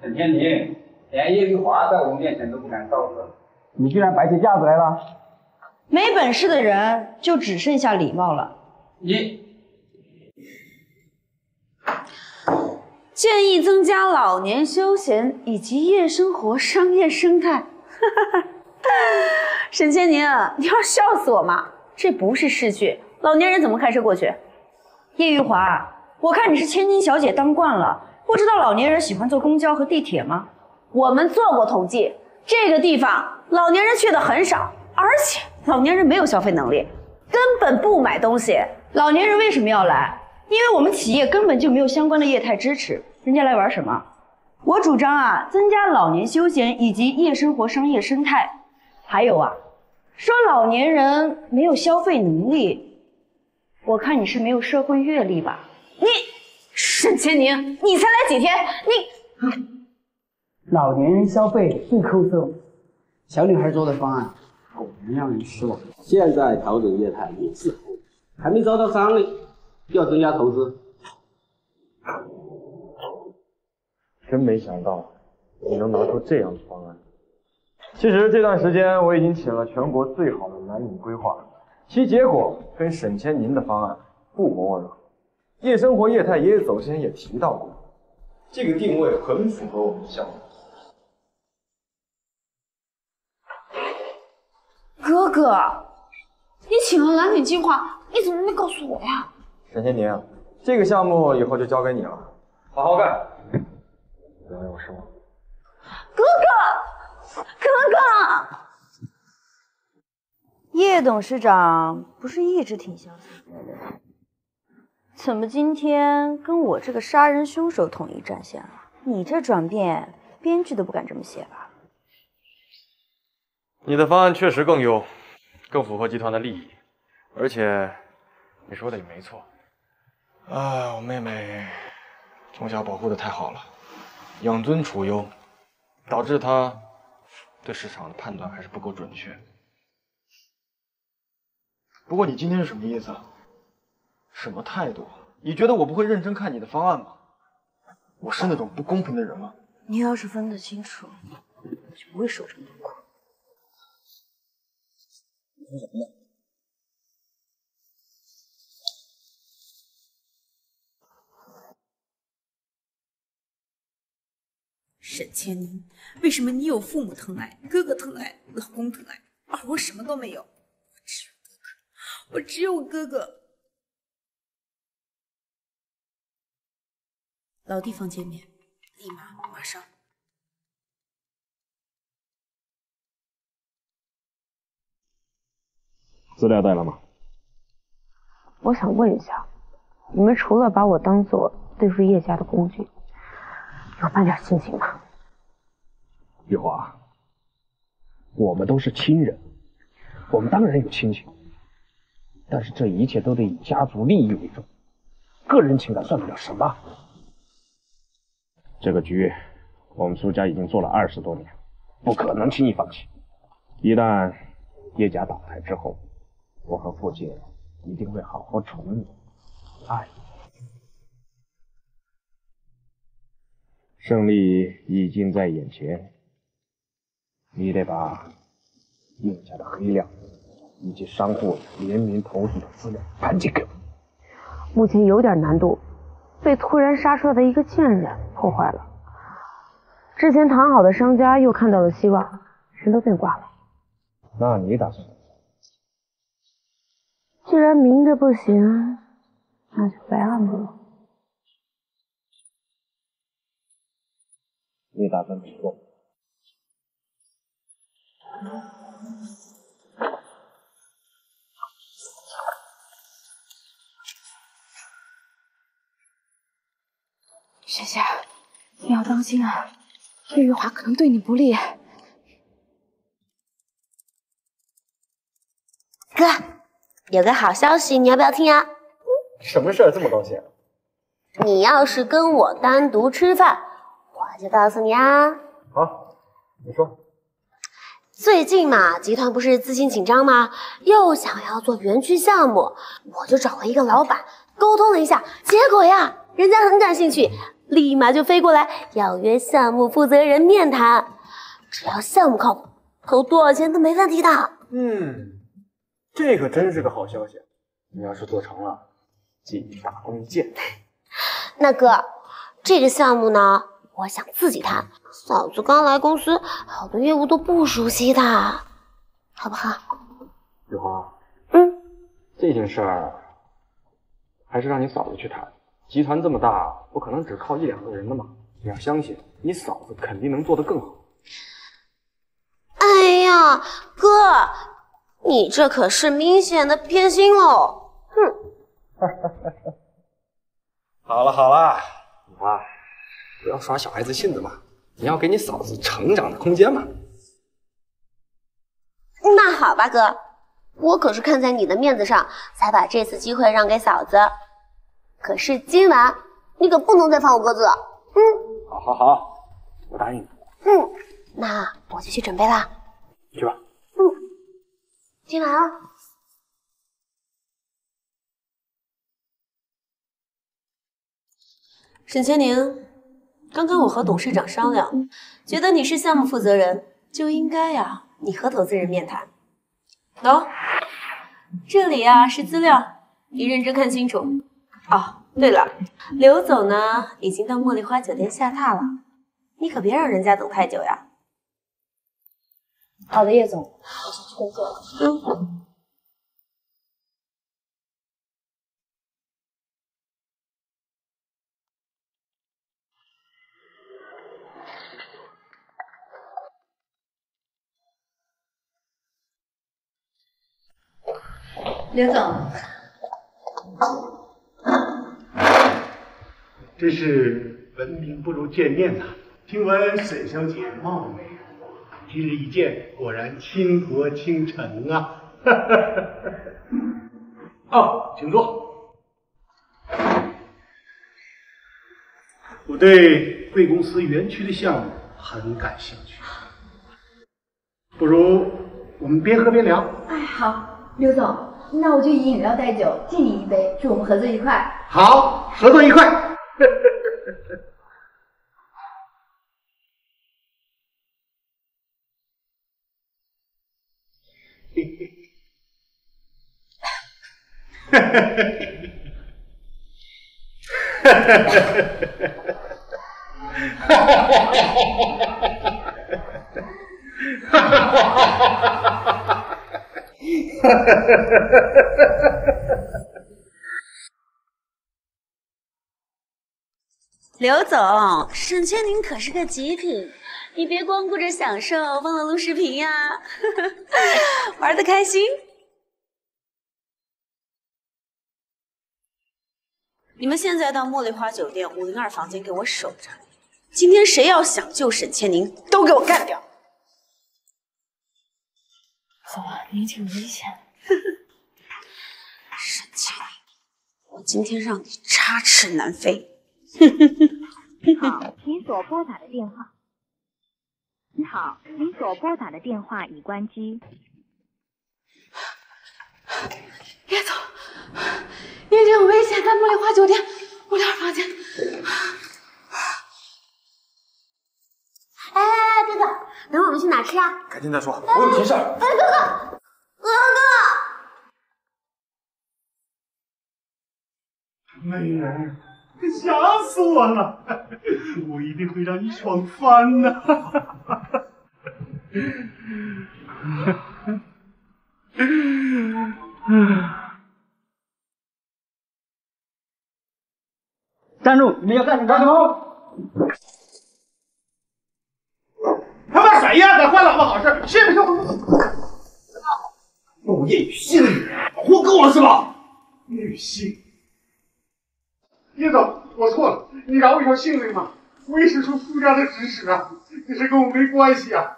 沈天宁，连叶玉华在我们面前都不敢造次，你居然摆起架子来了！ 没本事的人就只剩下礼貌了。你建议意增加老年休闲以及夜生活商业生态。沈千宁，你要笑死我吗？这不是市区，老年人怎么开车过去？叶玉华，我看你是千金小姐当惯了，不知道老年人喜欢坐公交和地铁吗？我们做过统计，这个地方老年人去的很少，而且老年人没有消费能力，根本不买东西。老年人为什么要来？因为我们企业根本就没有相关的业态支持，人家来玩什么？我主张啊，增加老年休闲以及夜生活商业生态。还有啊，说老年人没有消费能力，我看你是没有社会阅历吧？你，沈千宁，你才来几天，你……老年人消费最抠搜，小女孩做的方案果然让人失望。现在调整业态也是猴，还没招到商呢，要增加投资。真没想到你能拿出这样的方案。其实这段时间我已经请了全国最好的蓝领规划，其结果跟沈千宁的方案不谋而合。夜生活业态爷爷走之前也提到过，这个定位很符合我们的项目。哥哥，你请了蓝领计划，你怎么没告诉我呀？沈千宁，这个项目以后就交给你了，好好干。有没有失望？哥哥。哥哥，叶董事长不是一直挺相信我的，怎么今天跟我这个杀人凶手统一战线了？你这转变，编剧都不敢这么写吧？你的方案确实更优，更符合集团的利益，而且你说的也没错。啊，我妹妹从小保护的太好了，养尊处优，导致她对市场的判断还是不够准确。不过你今天是什么意思啊？什么态度？你觉得我不会认真看你的方案吗？我是那种不公平的人吗？你要是分得清楚，就不会受这么多苦。你说什么呢？沈千宁，为什么你有父母疼爱、哥哥疼爱、老公疼爱，而我什么都没有？我只有哥哥。老地方见面，立马马上。资料带了吗？我想问一下，你们除了把我当做对付叶家的工具，有半点心情吗？玉华，我们都是亲人，我们当然有亲情，但是这一切都得以家族利益为重，个人情感算不了什么。这个局，我们苏家已经做了20多年，不可能轻易放弃。一旦叶家倒台之后，我和父亲一定会好好宠你，爱你。胜利已经在眼前，你得把叶家的黑料以及商户联名投诉的资料搬进给我。目前有点难度，被突然杀出来的一个贱人破坏了。之前谈好的商家又看到了希望，全都变卦了。那你打算？既然明着不行，那就白暗不了。你打算怎么做？沈夏，你要当心啊，叶玉华可能对你不利。哥，有个好消息，你要不要听啊？什么事儿这么高兴？你要是跟我单独吃饭，我就告诉你啊！好，你说。最近嘛，集团不是资金紧张吗？又想要做园区项目，我就找了一个老板沟通了一下，结果呀，人家很感兴趣，立马就飞过来要约项目负责人面谈。只要项目靠谱，投多少钱都没问题的。嗯，这可真是个好消息。你要是做成了，记一大功一件。那哥。这个项目呢，我想自己谈。嫂子刚来公司，好多业务都不熟悉的，好不好？雨华，嗯，这件事儿还是让你嫂子去谈。集团这么大，不可能只靠一两个人的嘛。你要相信，你嫂子肯定能做得更好。哎呀，哥，你这可是明显的偏心哦！哼。好了好了，你吧，不要耍小孩子性子嘛，你要给你嫂子成长的空间嘛。那好吧，哥，我可是看在你的面子上，才把这次机会让给嫂子。可是今晚你可不能再放我鸽子，嗯？好好好，我答应你。嗯，那我就去准备了。去吧。嗯，今晚啊。 沈千宁，刚刚我和董事长商量，觉得你是项目负责人，就应该呀，你和投资人面谈。喏，这里呀是资料，你认真看清楚。哦，对了，刘总呢已经到茉莉花酒店下榻了，你可别让人家等太久呀。好的，叶总，我先去工作了。嗯。 刘总，真是闻名不如见面呐！听闻沈小姐貌美，今日一见，果然倾国倾城啊！哦，请坐。我对贵公司园区的项目很感兴趣，不如我们边喝边聊。哎，好，刘总。 那我就以饮料代酒，敬你一杯，祝我们合作愉快。好，合作愉快。刘总，沈千宁可是个极品，你别光顾着享受，忘了录视频呀，玩得开心。你们现在到茉莉花酒店502房间给我守着，今天谁要想救沈千宁，都给我干掉。 走啊，你挺危险的。沈千宁，我今天让你插翅难飞。你好，您所拨打的电话。你好，您所拨打的电话已关机。别走，你挺危险，在茉莉花酒店502房间。哎，哥哥，等我们去哪吃啊？改天再说，我有急事儿。哎，哥哥，哥哥，美人，吓死我了！我一定会让你爽翻的。站住！你们要干什么？ 谁呀？咱坏老婆好事，信不信？陆叶雨欣，活够了是吧？叶雨欣，叶总，我错了，你饶我一条性命吧，我也使出附加的指使啊，可是跟我没关系啊。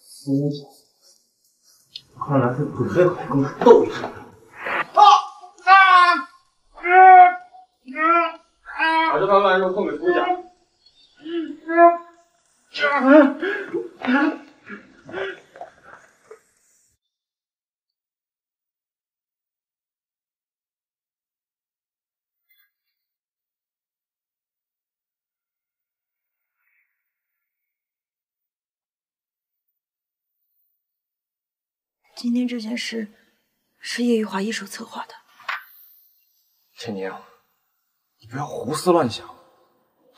苏小姐，看来是准备好跟我斗一下了。把这盘烂肉送给苏家。今天这件事是叶玉华一手策划的。千宁，你不要胡思乱想。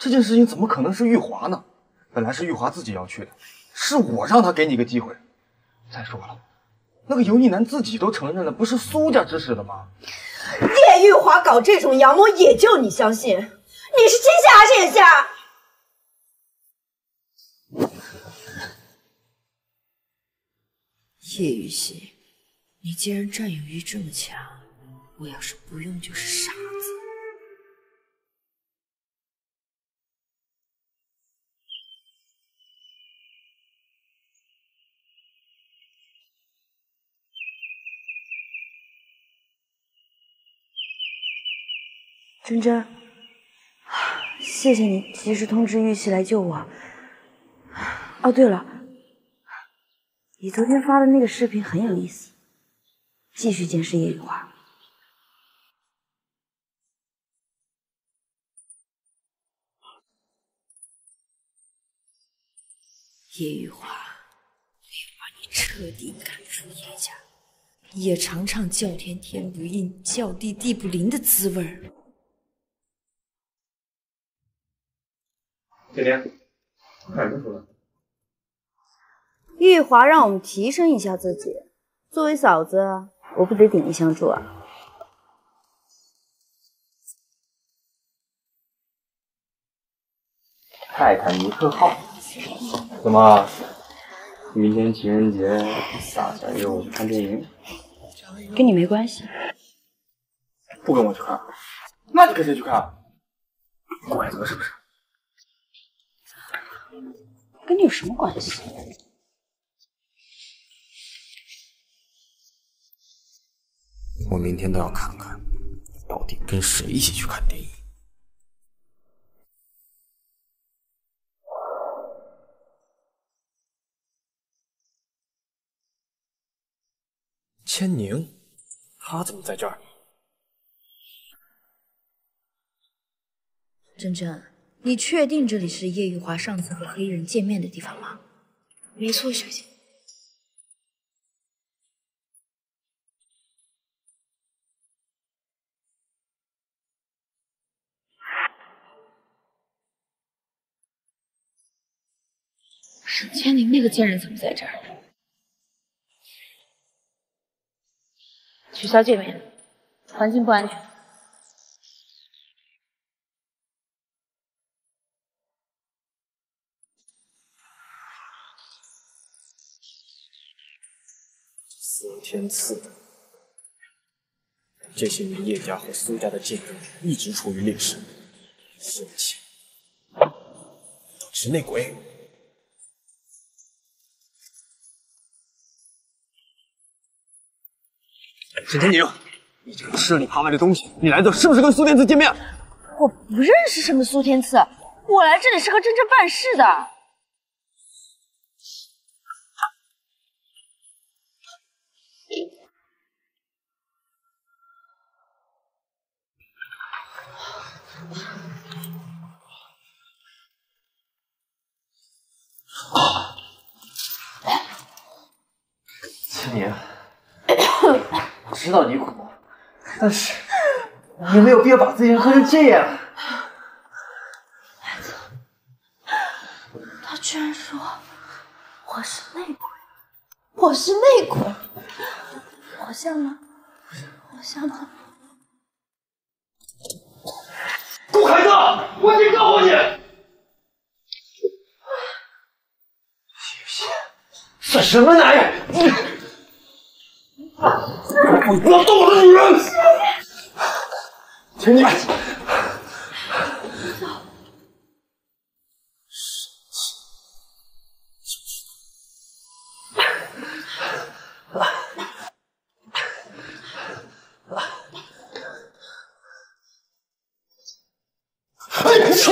这件事情怎么可能是玉华呢？本来是玉华自己要去的，是我让他给你个机会。再说了，那个油腻男自己都承认了，不是苏家指使的吗？叶玉华搞这种阳谋，也就你相信？你是亲下还是眼下？ 叶雨熙，你既然占有欲这么强，我要是不用就是傻子。真真，谢谢你及时通知玉溪来救我。哦，对了。 你昨天发的那个视频很有意思，继续监视叶雨华。叶雨华，我要把你彻底赶出叶家，你也尝尝叫天天不应，叫地地不灵的滋味儿。天天，干什么出来？ 玉华让我们提升一下自己，作为嫂子，我不得鼎力相助啊！泰坦尼克号，怎么？明天情人节打算约我去看电影？跟你没关系。不跟我去看，那你跟谁去看？怪责是不是？跟你有什么关系？ 我明天倒要看看，到底跟谁一起去看电影。千宁，她怎么在这儿？真真，你确定这里是叶玉华上次和黑衣人见面的地方吗？没错，小姐。 沈千宁那个贱人怎么在这儿？取消见面，环境不安全。司天赐的，这些年叶家和苏家的竞争一直处于劣势，生气，都是内鬼。 沈天宁，你这个吃里扒外的东西，你来这是不是跟苏天赐见面？我不认识什么苏天赐，我来这里是和真真办事的。千宁。我知道你苦，但是你没有必要把自己喝成这样。孩子，他居然说我是内鬼，我是内鬼，我像吗？我像吗？给我孩子，我已经告诉你，算什么男人？我不要动我的女人！请你。哎，请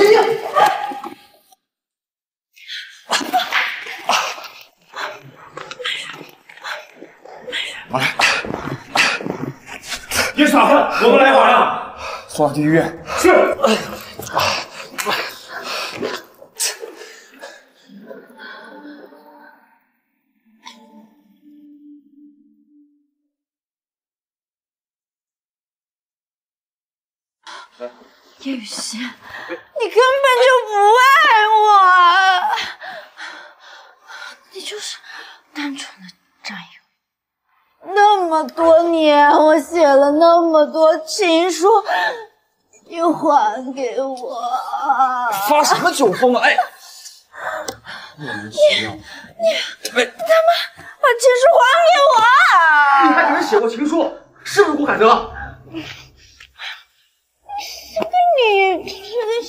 你。 我们来晚了，送他去医院。是。叶雨熙，你根本就不爱我，你就是单纯的占有。那么多年，我写了那么多情书，你还给我？发什么酒疯啊！哎，莫名其妙。你他妈把情书还给我！你还给人写过情书，是不是顾凯德？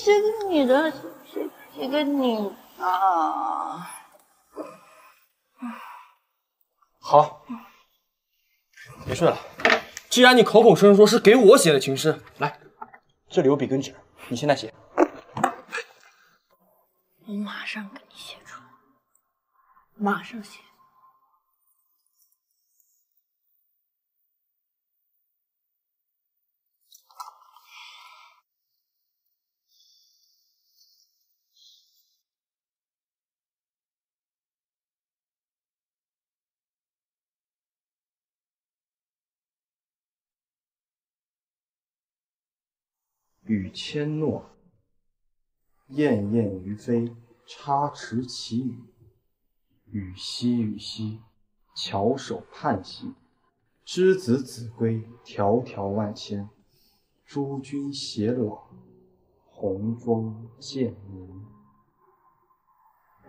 谁跟你的？好，别睡了。既然你口口声声说是给我写的情诗，来，这里有笔跟纸，你现在写。我马上给你写出来，马上写。 与千诺，燕燕于飞，插翅其羽。羽兮羽兮，翘首盼兮。之子子规，迢迢万千。诸君偕老，红妆渐浓。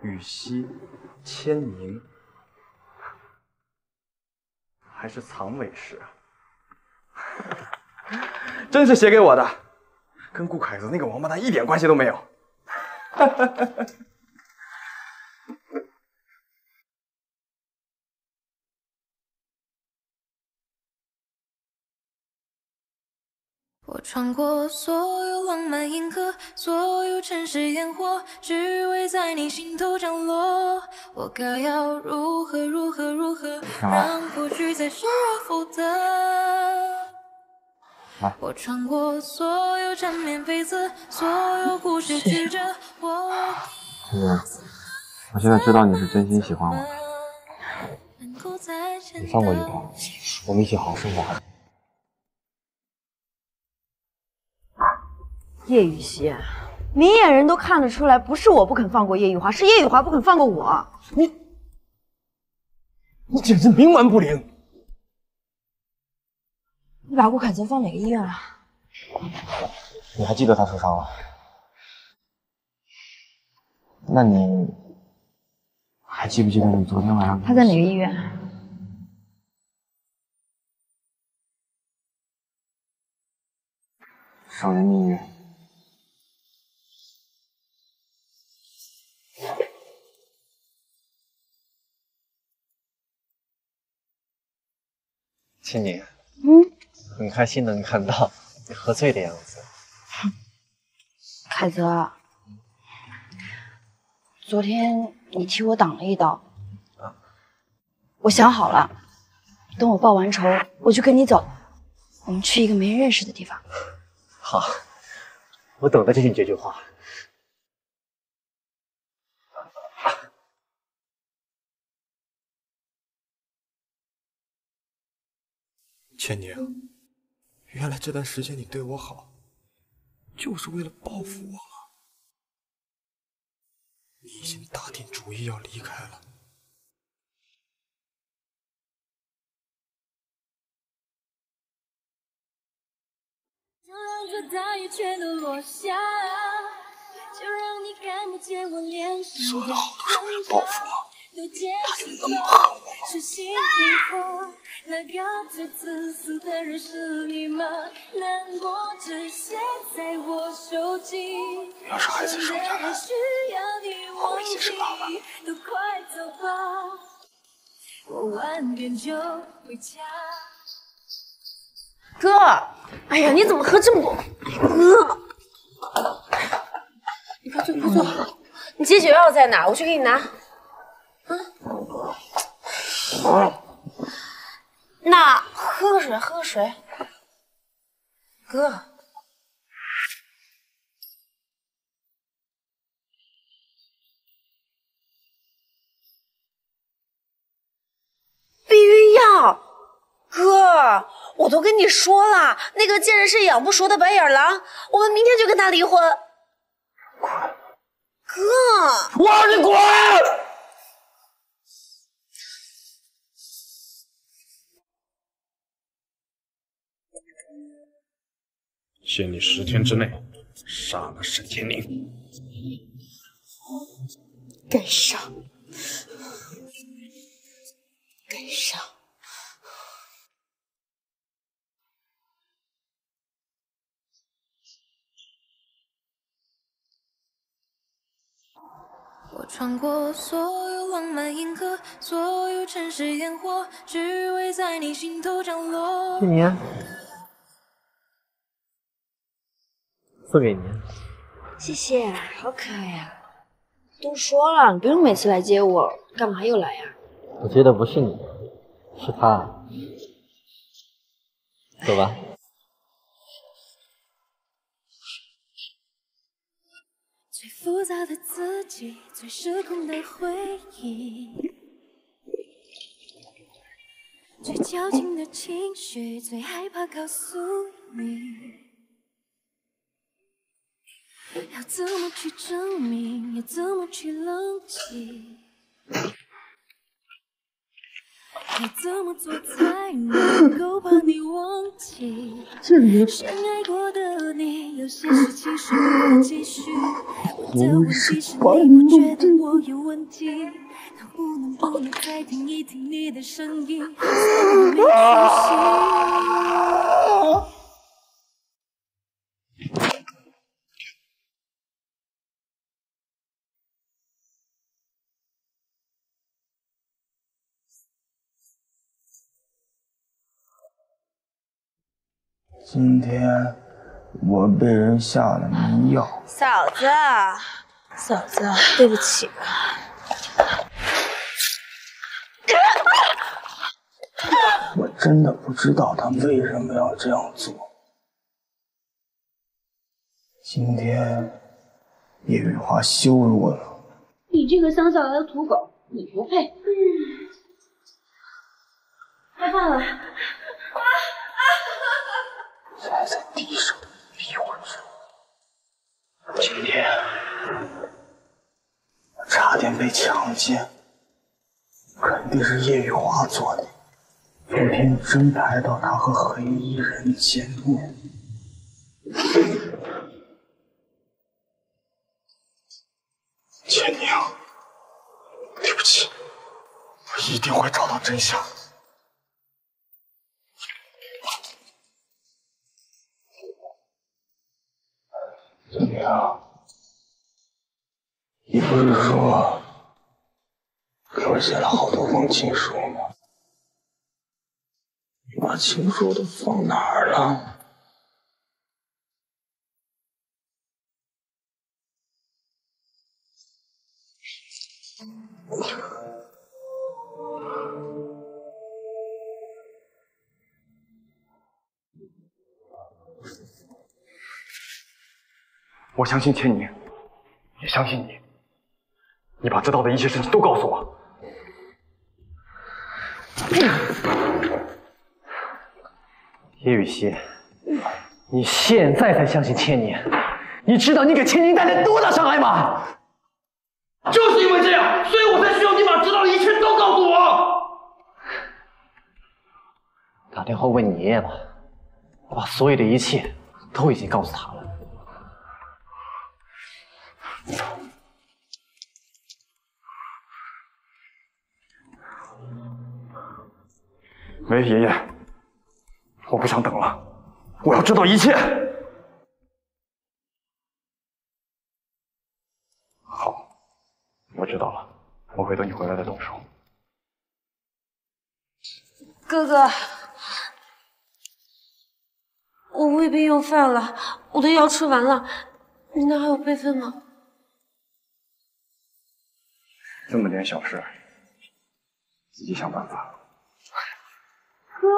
羽兮，天宁。还是藏尾诗，真是写给我的。 跟顾凯泽那个王八蛋一点关系都没有。我穿过所有浪漫银河，所有城市烟火，只为在你心头降落。我该要如何，让过去再失而复得。 我穿过所有缠绵悱恻，所有故事曲折。我现在知道你是真心喜欢我的。你放过一宝，我们一起好好生活。叶雨熙，明眼人都看得出来，不是我不肯放过叶雨华，是叶雨华不肯放过我。你简直冥顽不灵！ 你把顾凯泽放哪个医院了？你还记得他受伤了？那你还记不记得你昨天晚上？他在哪个医院？少年医院。青柠。嗯。 很开心能看到你喝醉的样子，凯泽。昨天你替我挡了一刀，我想好了，等我报完仇，我就跟你走，我们去一个没人认识的地方。好，我等的就是你这句话。千宁。 原来这段时间你对我好，就是为了报复我吗？你已经打定主意要离开了。就让这大雨全都落下，就让你看不见我脸上。说的好都是为了报复我，他就那么恨我吗？ 那个最自私的人是你吗？难过只写在我手机。要是孩子生下来，我已经是爸爸。都快走吧，我晚点就回家。哥，哎呀，你怎么喝这么多？哥，你快坐。你解酒药在哪？我去给你拿。啊。 那喝个水，哥。避孕药，哥，我都跟你说了，那个见人是养不熟的白眼狼，我们明天就跟他离婚。滚！哥，我让你滚！限你10天之内杀了沈天宁。跟上。我穿过所有浪漫银河，所有城市烟火，只为在你心头降落。给你啊，送给你。谢谢，好可爱呀！都说了，你不用每次来接我，干嘛又来呀？我接的不是你，是他。走吧。最复杂的自己，最失控的回忆，最矫情的情绪，最害怕告诉你。要怎么去证明，要怎么去冷静，要怎么做才能够把你忘记？深爱过的你，有些事情是无法继续。我的问题是你不觉得我有问题？能不能再听一听你的声音？我没出息。今天我被人下了迷药。嫂子，对不起。我真的不知道他为什么要这样做。今天叶雨华羞辱我了。你这个乡下来的土狗，你不配。开饭了。踩在地上的迷魂针，今天我差点被强奸，肯定是叶雨华做的。昨天真排到他和黑衣人见面，千宁，对不起，我一定会找到真相。怎么样？你不是说给我写了好多封情书吗？你把情书都放哪儿了？我相信千宁，也相信你。你把知道的一切事情都告诉我。叶雨熙，你现在才相信千宁，你知道你给千宁带来多大伤害吗？就是因为这样，所以我才需要你把知道的一切都告诉我。打电话问你爷爷吧，我把所有的一切都已经告诉他了。喂，爷爷，我不想等了，我要知道一切。好，我知道了，我会等你回来再动手。哥哥，我胃病又犯了，我的药吃完了，你那还有备份吗？这么点小事，自己想办法。哥，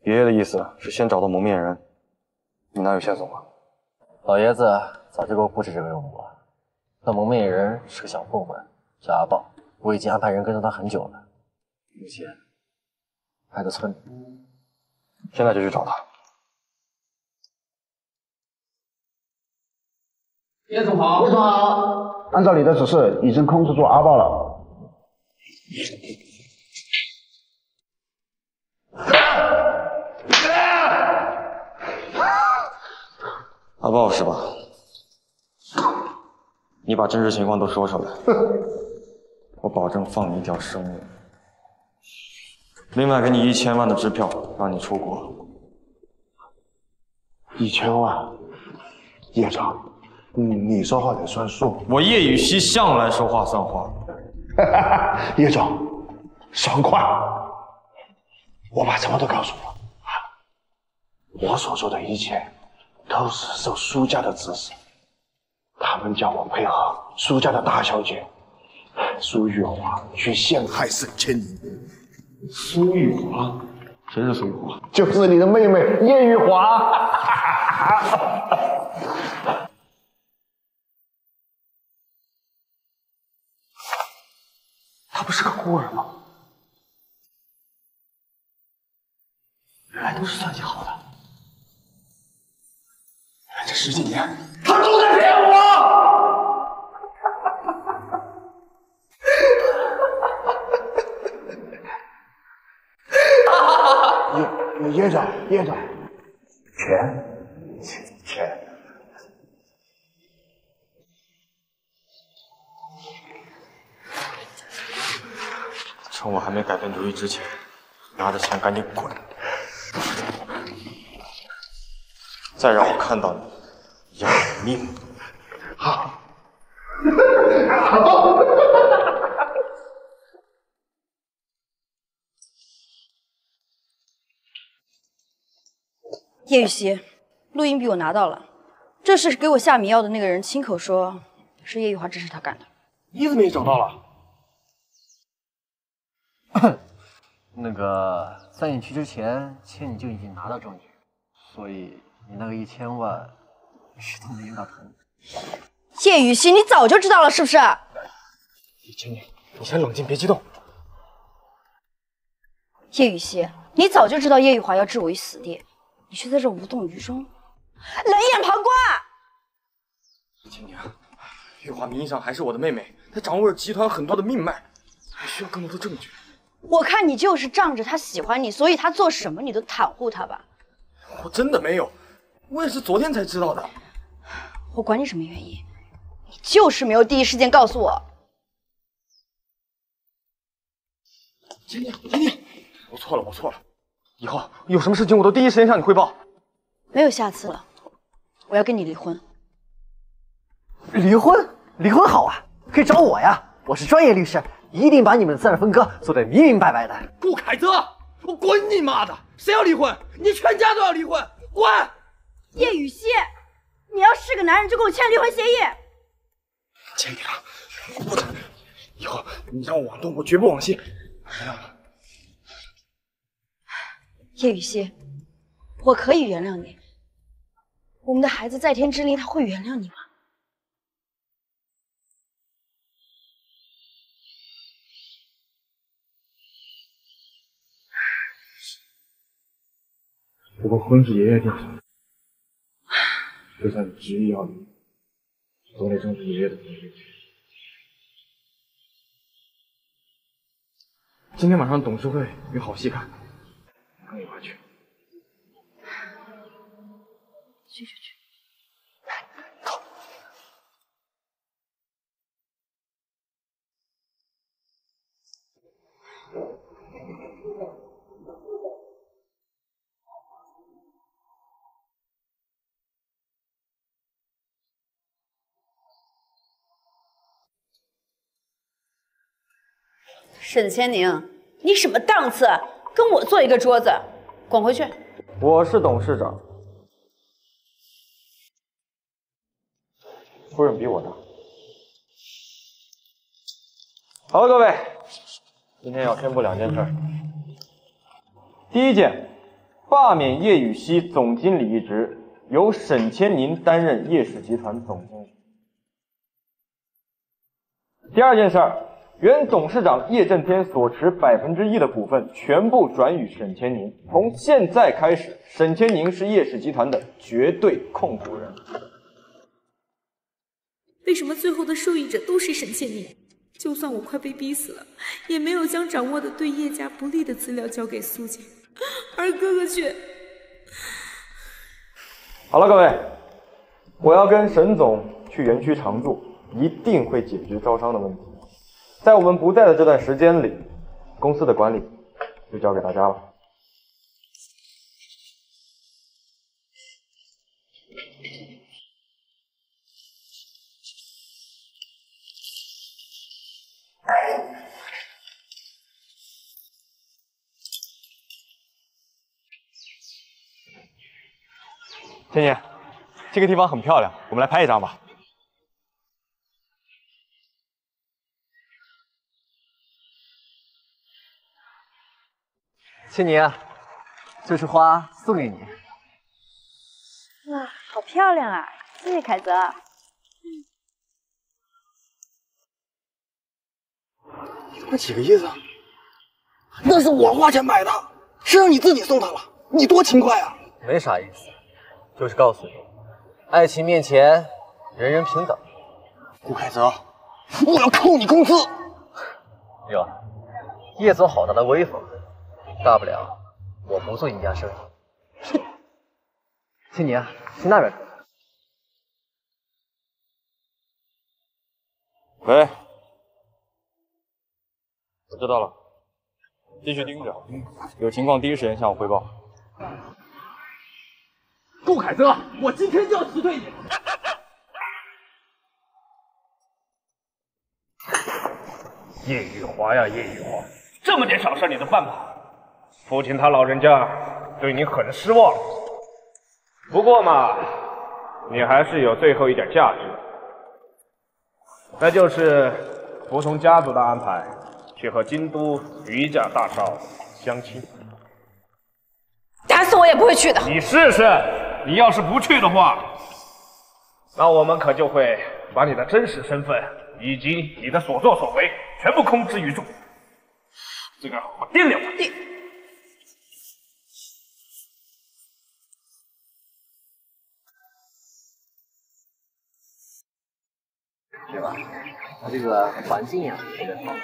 爷爷的意思是先找到蒙面人，你哪有线索吗？老爷子早就给我布置这个任务了。那蒙面人是个小混混，叫阿豹，我已经安排人跟着他很久了。目前还在村里，现在就去找他。叶总好，吴总好。按照你的指示，已经控制住阿豹了。阿豹是吧？你把真实情况都说出来，我保证放你一条生命。另外给你1000万的支票，让你出国。1000万，叶总，你说话得算数。我叶雨熙向来说话算话。叶总，爽快！我把什么都告诉你了，我所做的一切。 都是受苏家的指使，他们叫我配合苏家的大小姐苏玉华去陷害沈千里。苏玉华，谁是苏玉华？就是你的妹妹叶玉华。她不是个孤儿吗？原来都是算计好的。 这10几年，他都在骗我！叶总，钱，趁我还没改变主意之前，拿着钱赶紧滚！再让我看到你！ 要命！好，好。叶雨熙，录音笔我拿到了，这是给我下迷药的那个人亲口说，是叶玉华指使他干的。你怎么也找到了？那个，在你去之前，千里就已经拿到证据，所以你那个1000万。 石头没用到疼。叶雨熙，你早就知道了是不是？李千里，你先冷静，别激动。叶雨熙，你早就知道叶玉华要置我于死地，你却在这无动于衷，冷眼旁观。李千里，玉华名义上还是我的妹妹，她掌握着集团很多的命脉，我需要更多的证据。我看你就是仗着她喜欢你，所以她做什么你都袒护她吧。我真的没有。 我也是昨天才知道的。我管你什么原因，你就是没有第一时间告诉我。千里，我错了，以后有什么事情我都第一时间向你汇报。没有下次了，我要跟你离婚。离婚？离婚好啊，可以找我呀，我是专业律师，一定把你们的资产分割做得明明白白的。顾凯泽，我滚你妈的！谁要离婚？你全家都要离婚，滚！ 叶雨熙，你要是个男人就跟我签离婚协议。千里啊，我不能，以后你让我往东，我绝不往西。叶雨熙，我可以原谅你。我们的孩子在天之灵，他会原谅你吗？不过婚是爷爷定的。 就算你执意要离，总得争取爷爷的同意。今天晚上董事会有好戏看，我跟你妈去。去。走。沈千宁，你什么档次？跟我坐一个桌子，滚回去！我是董事长，夫人比我大。好了，各位，今天要宣布2件事。第一件，罢免叶雨熙总经理一职，由沈千宁担任叶氏集团总经理。第二件事儿，原董事长叶震天所持 1% 的股份全部转与沈千宁，从现在开始，沈千宁是叶氏集团的绝对控股人。为什么最后的受益者都是沈千宁？就算我快被逼死了，也没有将掌握的对叶家不利的资料交给苏家，而哥哥却……好了，各位，我要跟沈总去园区常驻，一定会解决招商的问题。在我们不在的这段时间里，公司的管理就交给大家了。倩倩，这个地方很漂亮，我们来拍一张吧。倩妮，这束花送给你。哇，好漂亮啊！谢谢凯泽。那几个意思？那是我花钱买的，是让你自己送他了，你多勤快啊！没啥意思。 就是告诉你，爱情面前人人平等。顾凯泽，我要扣你工资！哟，叶总好大的威风，大不了我不做你家生意。青宁，去那边看看。喂，我知道了，继续盯着，有情况第一时间向我汇报。 顾凯泽，我今天就要辞退你！叶雨华呀，叶雨华，这么点小事你都办不好，父亲他老人家对你很失望。不过嘛，你还是有最后一点价值，那就是服从家族的安排，去和京都于家大少相亲。打死我也不会去的！你试试。 你要是不去的话，那我们可就会把你的真实身份以及你的所作所为全部公之于众。这个我定了。定。对吧？它这个环境呀、特别好。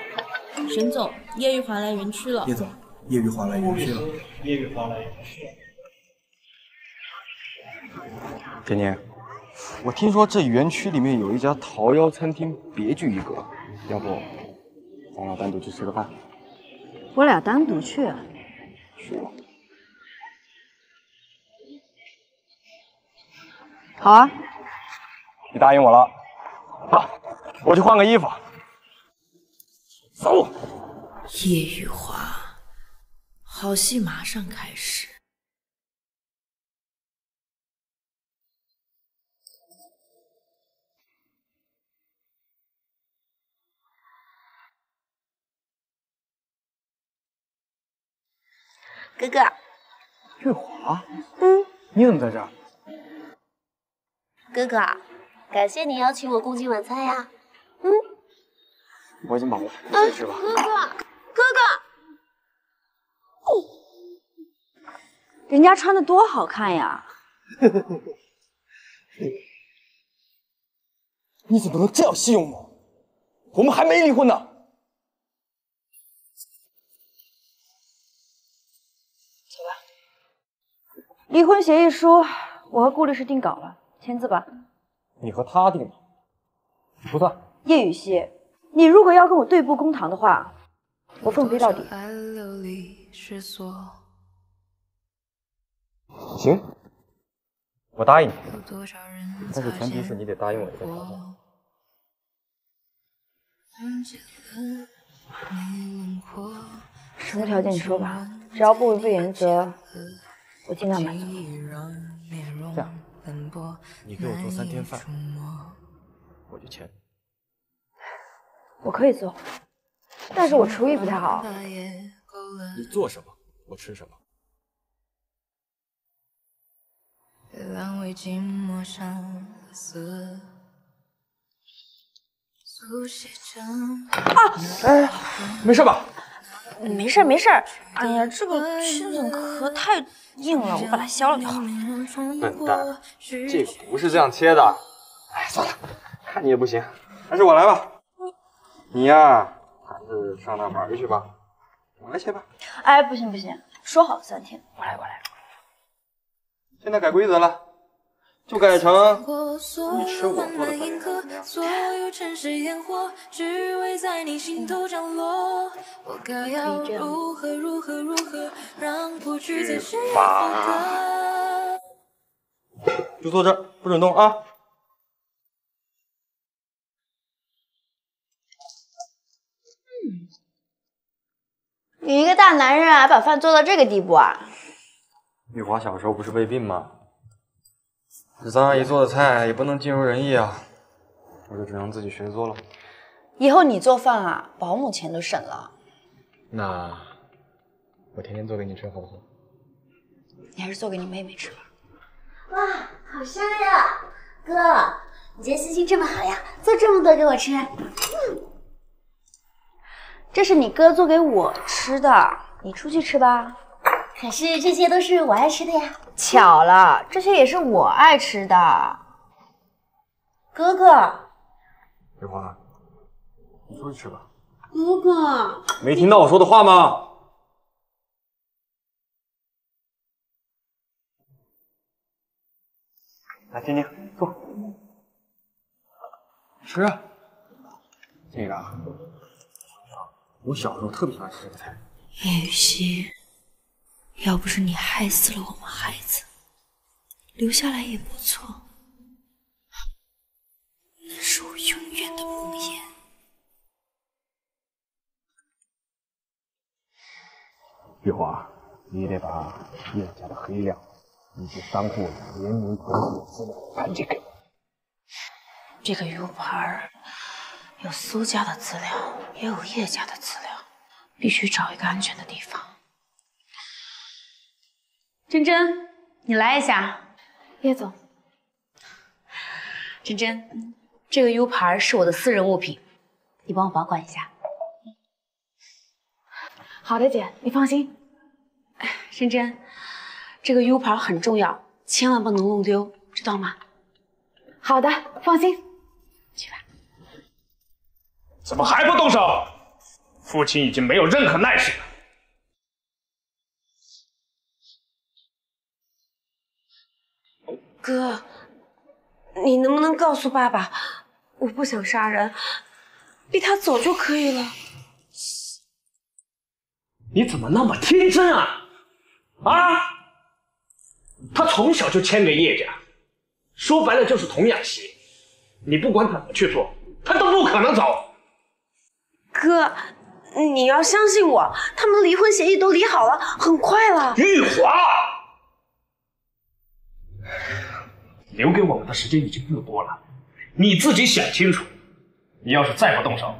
沈总，叶玉华来园区了。叶总，叶玉华来园区了。叶玉华来园区了。 甜甜，我听说这园区里面有一家桃夭餐厅，别具一格。要不，咱俩单独去吃个饭？我俩单独去？去吧。好啊。你答应我了。好，我去换个衣服。走。叶雨华，好戏马上开始。 哥哥，月华，你怎么在这儿？哥哥，感谢你邀请我共进晚餐呀。我已经忙了，你先吃吧。哥哥，哥哥，人家穿的多好看呀！你怎么能这样戏弄我？我们还没离婚呢。 离婚协议书，我和顾律师定稿了，签字吧。你和他定的，不算。叶雨熙，你如果要跟我对簿公堂的话，我奉陪到底。行，我答应你，但是前提是你得答应我一个条件。什么条件？你说吧，只要不违背原则。 我尽量满足。这样，你给我做3天饭，我就签。我可以做，但是我厨艺不太好。你做什么，我吃什么。被浪为寂寞上了色，速写成啊！哎，没事吧？没事。哎呀，这个亲吻壳太硬了，我把它削了就好了。笨蛋，这个不是这样切的。哎，算了，看你也不行，还是我来吧。你呀，还是上那玩去吧。我来切吧。哎，不行，说好了3天，我来。 现在改规则了，就改成你吃我做的粉圆。吧，就坐这儿，不准动啊！你一个大男人还把饭做到这个地步啊！ 玉华小时候不是胃病吗？这张阿姨做的菜也不能尽如人意啊，我就只能自己学着做了。以后你做饭啊，保姆钱都省了。那我天天做给你吃好不好？你还是做给你妹妹吃吧。哇，好香呀！哥，你今天心情这么好呀，做这么多给我吃。这是你哥做给我吃的，你出去吃吧。 可是这些都是我爱吃的呀！巧了，这些也是我爱吃的。哥哥，桂花，你出去吃吧。哥哥，没听到我说的话吗？来，静静，坐。吃啊。这个啊，我小时候特别喜欢吃这个菜。叶雨熙。 要不是你害死了我们孩子，留下来也不错。那是我永远的梦魇。玉华，你得把叶家的黑料以及商户联名投诉的资料盘点给我。这个 U 盘有苏家的资料，也有叶家的资料，必须找一个安全的地方。 珍珍，你来一下。叶总，珍珍，这个 U 盘是我的私人物品，你帮我保管一下。好的，姐，你放心。珍珍，这个 U 盘很重要，千万不能弄丢，知道吗？好的，放心。去吧。怎么还不动手？父亲已经没有任何耐性了。 哥，你能不能告诉爸爸，我不想杀人，逼他走就可以了。你怎么那么天真啊？啊！他从小就牵着叶家，说白了就是童养媳。你不管怎么去做，他都不可能走。哥，你要相信我，他们离婚协议都离好了，很快了。玉华。 留给我们的时间已经够多了，你自己想清楚。你要是再不动手，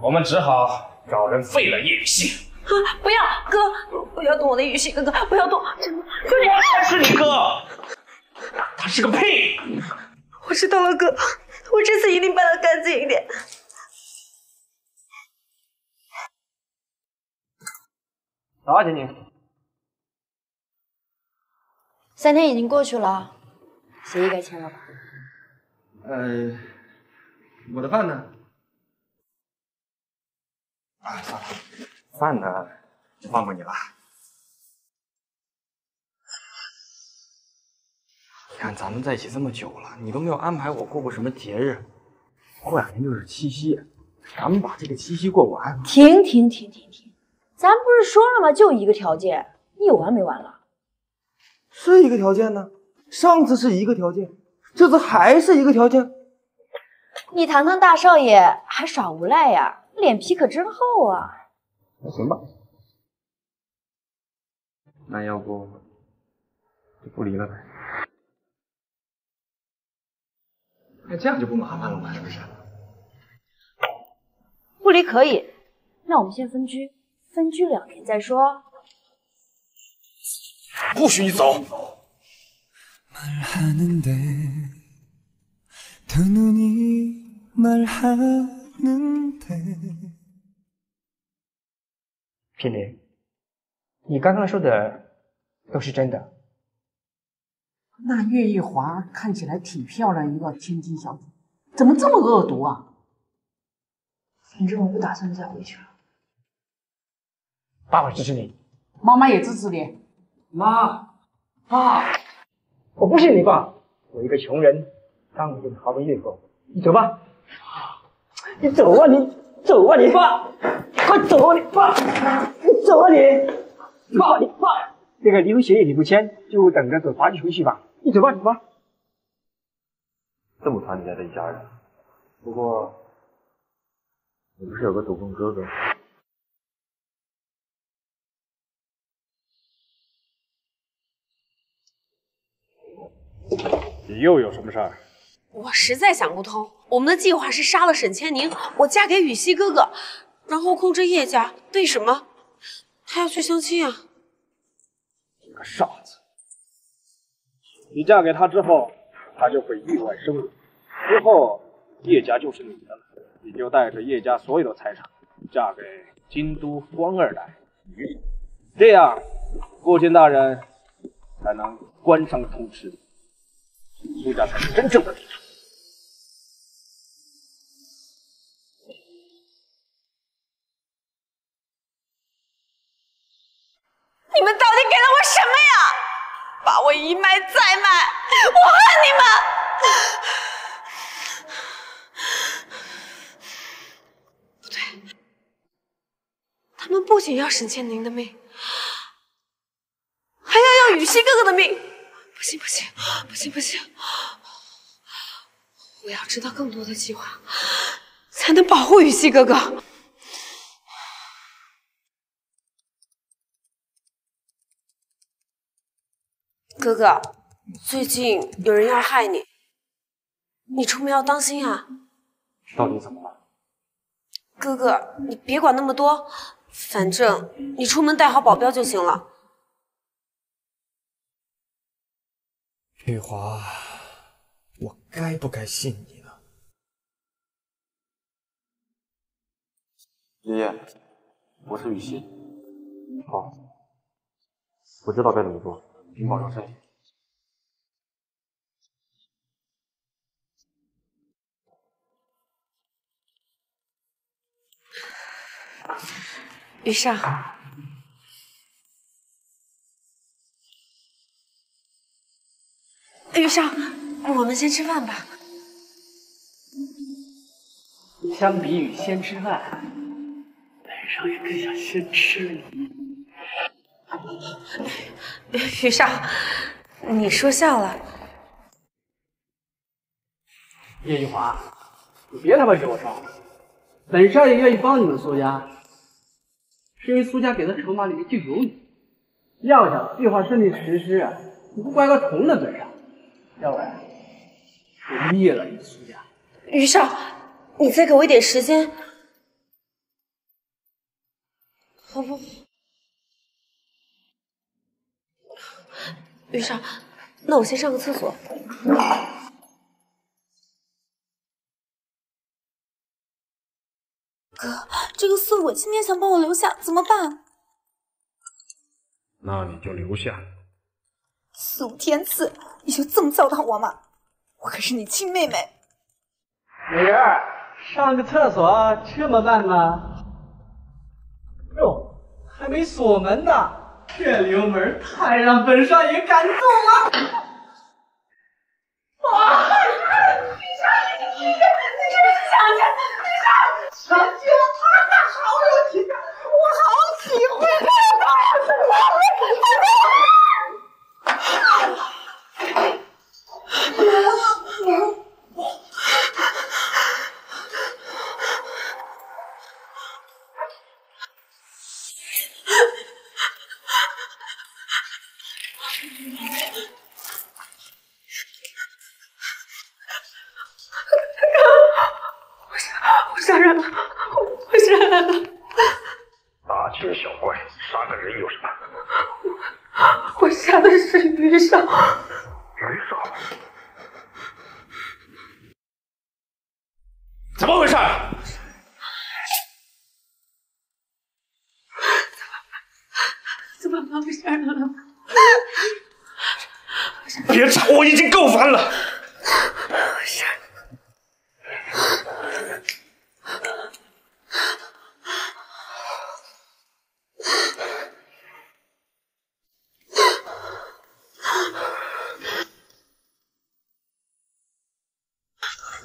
我们只好找人废了叶雨熙。啊！不要，哥，不要动我的雨熙哥哥，不要动！真的，就你，他是你哥，他是个屁！我知道了，哥，我这次一定办得干净一点。走啊，婷婷。 3天已经过去了，协议该签了吧？我的饭呢？啊，算了，饭呢就放过你了。你看咱们在一起这么久了，你都没有安排我过过什么节日。过2天就是七夕，咱们把这个七夕过完。停！咱不是说了吗？就一个条件，你有完没完了？ 是一个条件呢，上次是一个条件，这次还是一个条件。你堂堂大少爷还耍无赖呀，脸皮可真厚啊！那行吧，那要不就不离了呗？那这样就不麻烦了嘛，是不是？不离可以，那我们先分居，分居2天再说。 不许你走！品林，你刚刚说的都是真的。那岳一华看起来挺漂亮一个千金小姐，怎么这么恶毒啊？反正我不打算再回去了。爸爸支持你，妈妈也支持你。妈，爸。 我不信你爸！我一个穷人，当一个豪门烈妇。你走吧，你走啊你，走啊你爸，快走啊你爸，你走啊你，爸你爸，那个离婚协议你不签，就等着走法律程序吧。你走吧你爸。这么团结的一家人，不过你不是有个独生哥哥？ 你又有什么事儿？我实在想不通，我们的计划是杀了沈千宁，我嫁给雨熙哥哥，然后控制叶家。为什么他要去相亲啊？你个傻子！你嫁给他之后，他就会意外身亡，之后叶家就是你的了。你就带着叶家所有的财产，嫁给京都官二代于，这样顾千大人才能官商通吃。 苏家才是真正的地主。你们到底给了我什么呀？把我一卖再卖，我恨你们！不对，他们不仅要沈千宁的命，还要雨熙哥哥的命。 不行不行不行不行！我要知道更多的计划，才能保护雨熙哥哥。哥哥，最近有人要害你，你出门要当心啊！到底怎么了？哥哥，你别管那么多，反正你出门带好保镖就行了。 玉华，我该不该信你呢？爷爷，我是雨熙。好，我知道该怎么做。您保重身体。雨尚。 雨尚，我们先吃饭吧。相比于先吃饭，本少爷更想先吃你。雨尚，你说笑了。叶一华，你别他妈给我装！本少爷愿意帮你们苏家，是因为苏家给的筹码里面就有你。要想计划顺利实施，你不乖乖从了本少。 要不然，我灭了你苏家！于少，你再给我一点时间，好不？于少，那我先上个厕所。哥，这个色鬼今天想把我留下，怎么办？那你就留下。苏天赐。 你就这么糟蹋我吗？我可是你亲妹妹。美人儿，上个厕所这么慢吗？哟，还没锁门呢，这溜门太让本少爷感动了。哇！你这是想着，你这想着他那好有情感，我好喜欢他呀！ 我杀人了！大惊小怪，杀个人有什么？我杀的是余少。爸妈没事了。别吵，我已经够烦了。没事。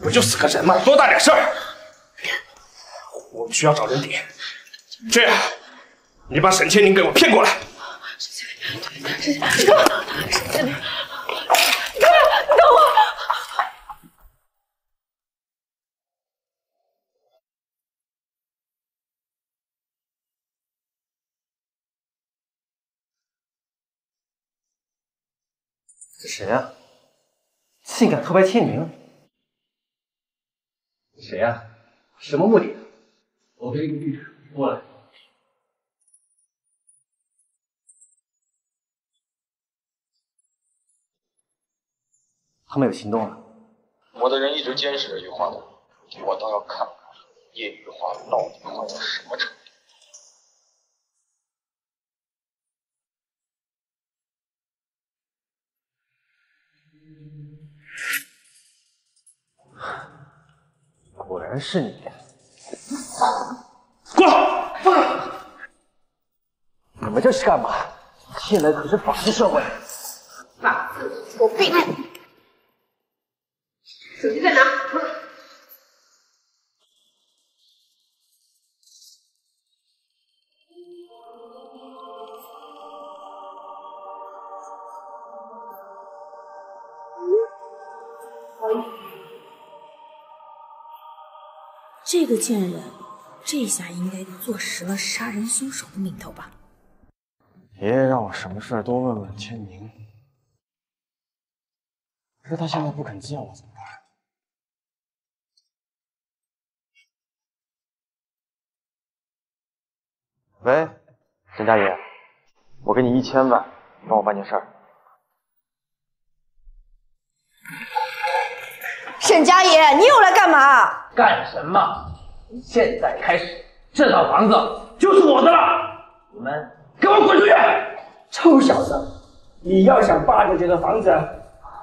不就是个人吗？多大点事儿！我们需要找人顶。这样，你把沈千宁给我骗过来。沈千宁，你等我！这谁呀？竟敢偷拍千宁！ 谁呀、啊？什么目的？我给你个地址，过来。他们有行动了。我的人一直监视着玉花岛，我倒要看看叶玉花到底坏到什么程度。 果然是你！过来！放开！你们这是干嘛？现在可是法治社会。放肆狗屁！手机在哪？这个贱人，这下应该坐实了杀人凶手的名头吧？爷爷让我什么事多问问千宁，可是他现在不肯见我怎么办？喂，沈大爷，我给你1000万，帮我办件事儿。沈家爷，你又来干嘛？ 干什么？现在开始，这套房子就是我的了！你们给我滚出去！臭小子，你要想霸占这个房子，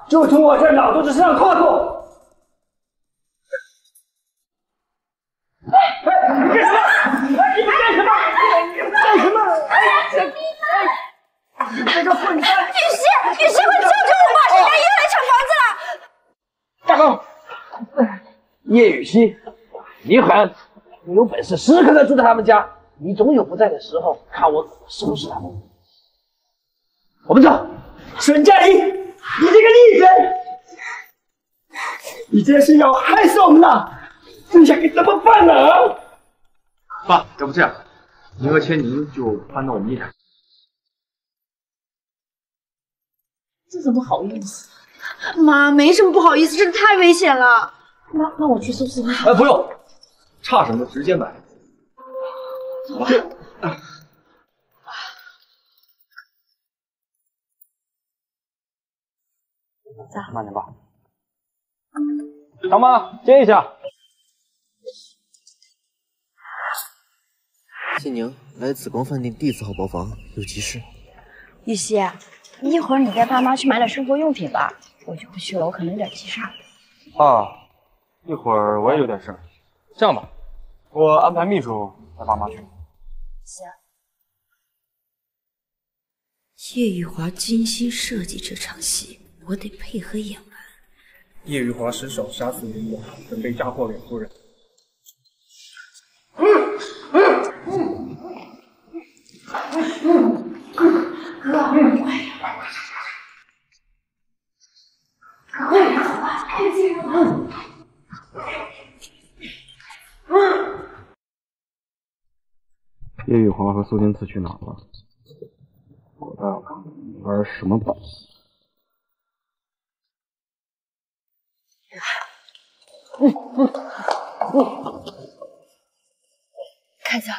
就从我这老头子身上跨过！哎，你干什么？哎，你们干什么？你们干什么？哎，这逼蛋！你这个混蛋！雨熙，快救救我吧！沈家爷来抢房子了！大哥。 叶雨熙，你狠！你有本事时时刻刻住在他们家，你总有不在的时候，看我怎么收拾他们。我们走。沈佳怡，你这个逆人，你这是要害死我们呐！这下该怎么办呢？爸，要不这样，您和千宁就搬到我们一家。这怎么好意思？妈，没什么不好意思，真的太危险了。 那我去搜搜吧。哎，不用，差什么直接买。走吧。慢点吧。长妈，接一下。谢宁，来紫光饭店D4号包房，有急事。雨熙，一会儿你带爸妈去买点生活用品吧，我就不去了，我可能有点急事。啊。 一会儿我也有点事儿，这样吧，我安排秘书带爸妈去。行。叶玉华精心设计这场戏，我得配合演完。叶玉华失手杀死林果，准备嫁祸给夫人。快！ 叶雨华和苏天赐去哪了？我倒玩什么把戏？看一下，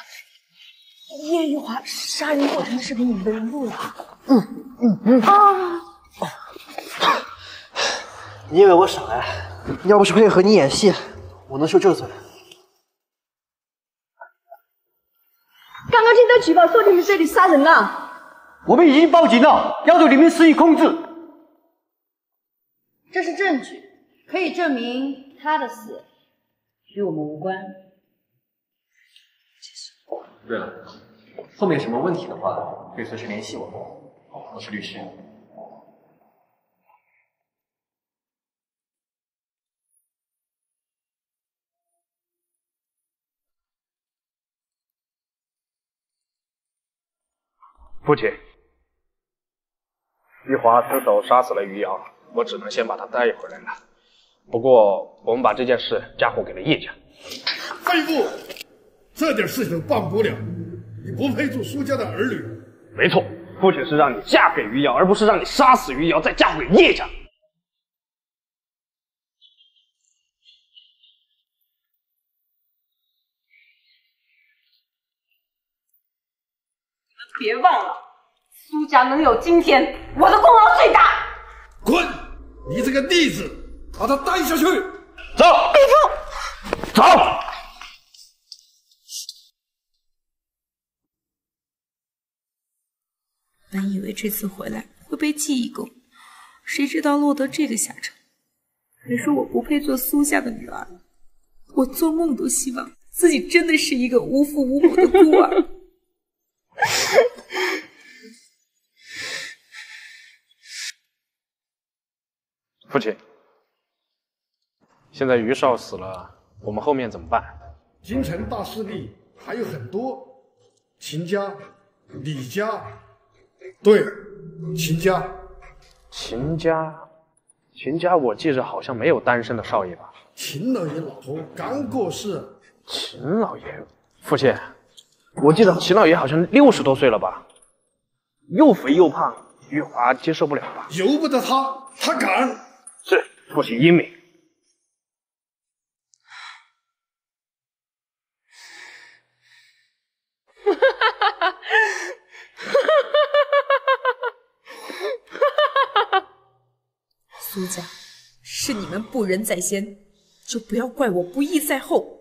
叶雨华杀人过程的视频你们被人录了。你以为我傻呀？要不是配合你演戏，我能受这罪？ 刚刚听他举报说你们这里杀人了，我们已经报警了，要对里面施以控制。这是证据，可以证明他的死与我们无关。对了，后面有什么问题的话，可以随时联系我。我是律师。 父亲，玉华失手杀死了于洋，我只能先把他带回来了。不过，我们把这件事嫁祸给了叶家。废物，这点事情办不了，你不配做苏家的儿女。没错，父亲是让你嫁给于洋，而不是让你杀死于洋再嫁祸给叶家。别忘了。 苏家能有今天，我的功劳最大。滚！你这个逆子，把他带下去。走，备夫。走。本以为这次回来会被记一功，谁知道落得这个下场。你说我不配做苏家的女儿，我做梦都希望自己真的是一个无父无母的孤儿。父亲，现在于少死了，我们后面怎么办？京城大势力还有很多，秦家、李家，对，秦家。秦家，我记着好像没有单身的少爷吧？秦老爷老婆刚过世。秦老爷，父亲，我记得秦老爷好像60多岁了吧？又肥又胖，玉华接受不了吧？由不得他，他敢。 是父亲英明。苏家，是你们不仁在先，就不要怪我不义在后。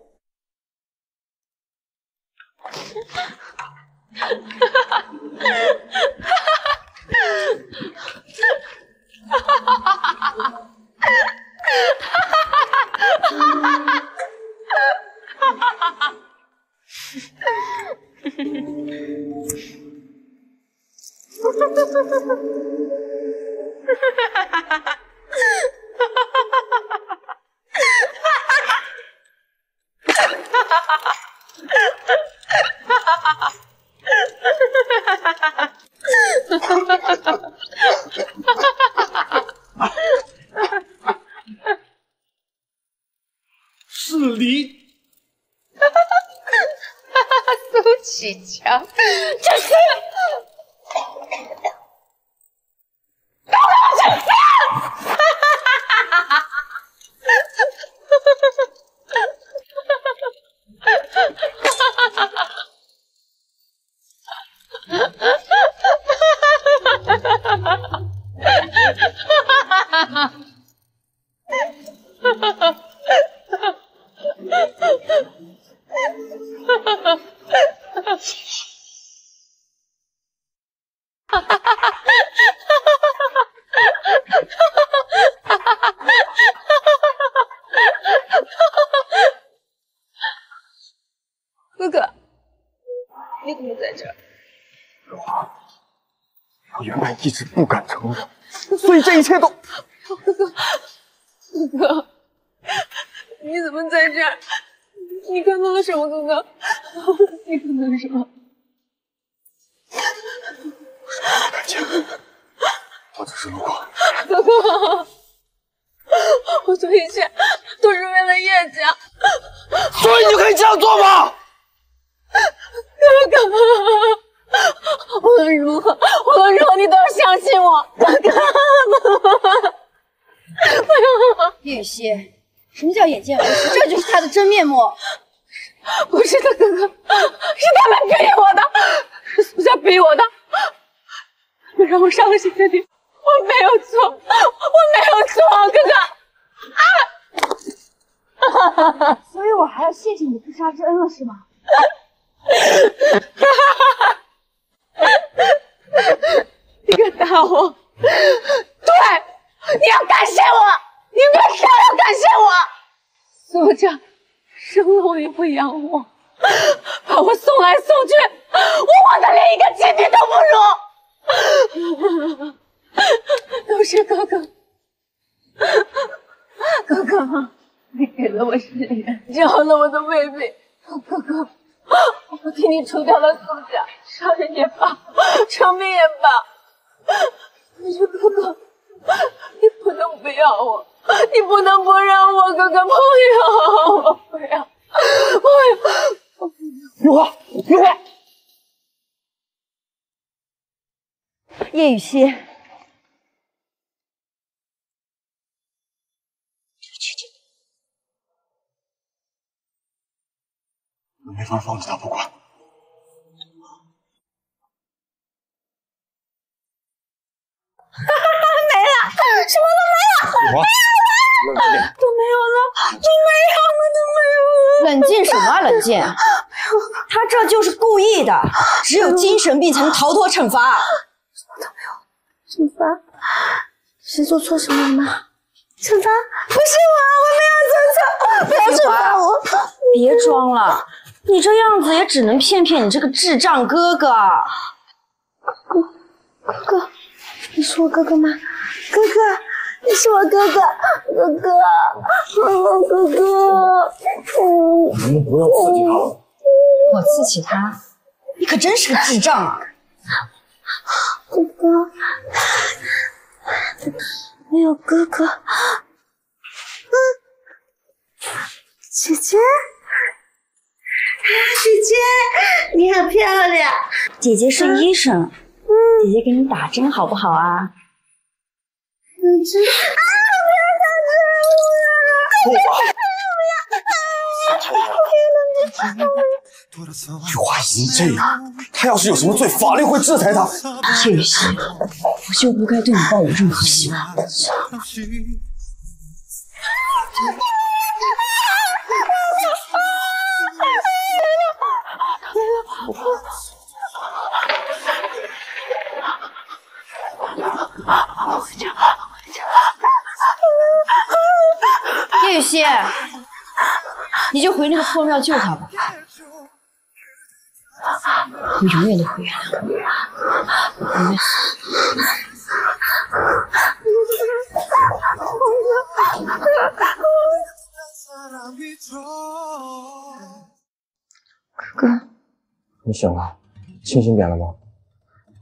是你。 苏启强，这是都给我去死！哥哥，你怎么在这儿？我原本一直不敢承认，所以这一切都……哥哥，你怎么在这儿？你看到了什么？哥哥，你看到了什么？ 我只是路过。哥哥，我做一切都是为了叶家，所以你就可以这样做吗？哥哥，无论如何，你都要相信我。哥哥，叶雨熙，什么叫眼见为实？这就是他的真面目。不是的，哥哥，是他们逼我的，是苏家逼我的。 你让我伤心的你，我没有错，哥哥，啊！所以我还要谢谢你不杀之恩了，是吗？了我。对，你要感谢我，你必须要感谢我。苏哲生了我也不养我，把我送来送去，我的连一个亲戚都不如。都是哥哥，哥哥，你给了我誓言，救了我的妹妹。哥哥，我替你除掉了苏家，杀人也罢，偿命也罢。可是哥哥，你不能不要我，你不能不让我，哥哥，不要！余淮，余淮，叶雨熙，去！我没法放弃他不管。 什么都没有，没有了，都没有了。冷静什么啊，冷静！他这就是故意的，只有精神病才能逃脱惩罚。什么都没有，惩罚？谁做错什么了吗？惩罚？不是我，我没有做错，不要惩罚我！别装了，你这样子也只能骗骗你这个智障哥哥。哥哥。 你是我哥哥吗？哥哥，你是我哥哥，哥哥，哥哥。你们不要刺激他了。我刺激他？你可真是个智障啊！哥哥，没有哥哥，姐姐，姐姐，你好漂亮。姐姐是医生。 姐姐给你打针好不好啊？打针啊！不要打针！不要！余淮已经这样，他要是有什么罪，法律会制裁他。叶雨熙，我就不该对你抱有任何希望。叶雨熙，你就回那个破庙救他吧，我永远都不原谅你。哥哥，你醒了，清醒点了吗？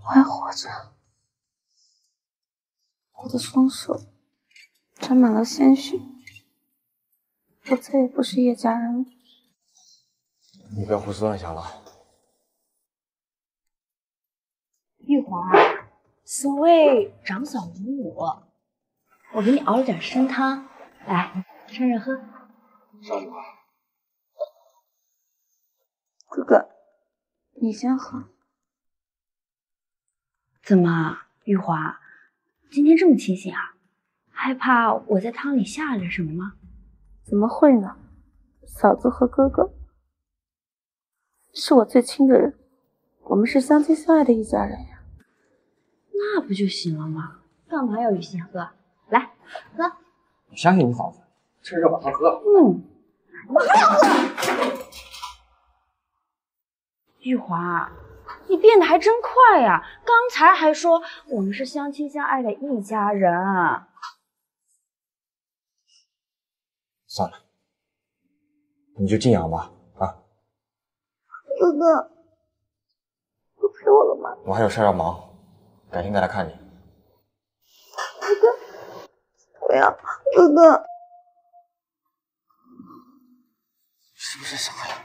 我还活着，我的双手沾满了鲜血。 我再也不是叶家人了。你不要胡思乱想了。玉华，所谓长嫂无我，我给你熬了点参汤，来趁热喝。少主啊，哥哥，你先喝。怎么，玉华，今天这么清醒啊？害怕我在汤里下了点什么吗？ 怎么会呢？嫂子和哥哥是我最亲的人，我们是相亲相爱的一家人呀。那不就行了吗？干嘛要雨欣喝？来，喝。我相信你嫂子，趁热把汤喝了。嗯，我还要喝。玉华，你变得还真快呀！刚才还说我们是相亲相爱的一家人。 算了，你就静养吧，啊！哥哥，不陪我了吗？我还有事要忙，改天再来看你。哥哥，不要，哥哥，是不是傻呀？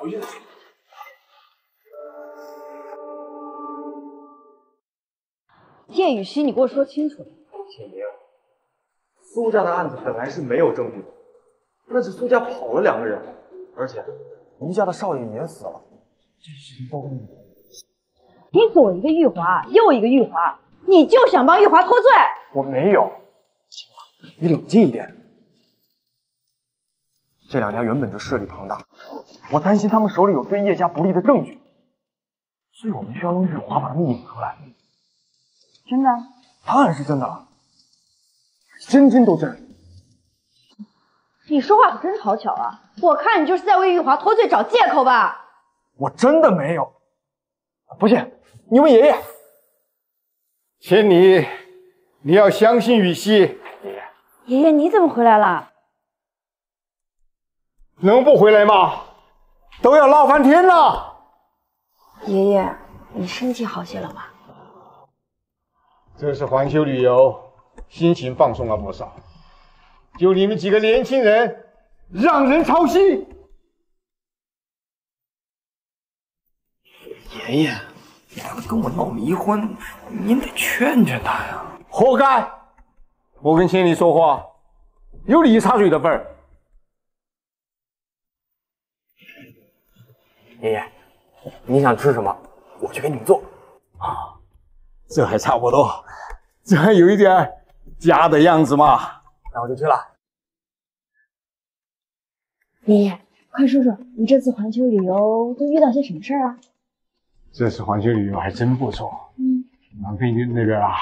回去再说。叶雨熙，你给我说清楚。谢明。 苏家的案子本来是没有证据的，那是苏家跑了两个人，而且余家的少爷也死了，这是一个包庇。你左一个玉华，右一个玉华，你就想帮玉华脱罪？我没有，你冷静一点。这两家原本就势力庞大，我担心他们手里有对叶家不利的证据，所以我们需要用日华把他们引出来。真的？当然是真的了，真真都真。你说话可真是好巧啊！我看你就是在为玉华脱罪找借口吧？我真的没有，不信你问爷爷。千里，你要相信雨熙。爷爷，你怎么回来了？ 能不回来吗？都要闹翻天了！爷爷，你身体好些了吗？这次环球旅游，心情放松了不少。就你们几个年轻人，让人操心。爷爷，他跟我闹离婚，您得劝劝他呀。活该！我跟千里说话，有你插嘴的份儿。 爷爷，你想吃什么，我去给你们做。啊，这还差不多，这还有一点家的样子嘛。那我就去了。爷爷，快说说你这次环球旅游都遇到些什么事儿啊？这次环球旅游还真不错。嗯，南非那边啊，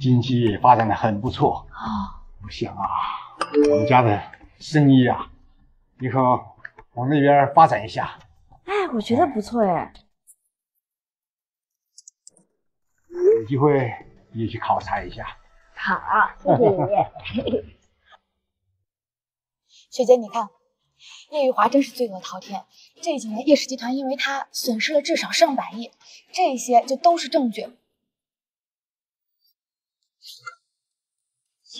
经济发展的很不错啊。我想啊，我们家的生意啊，以后往那边发展一下。 哎，我觉得不错哎。有机会也去考察一下。好，谢谢爷爷。雪姐，你看，叶玉华真是罪恶滔天。这几年叶氏集团因为他损失了至少上百亿，这些就都是证据。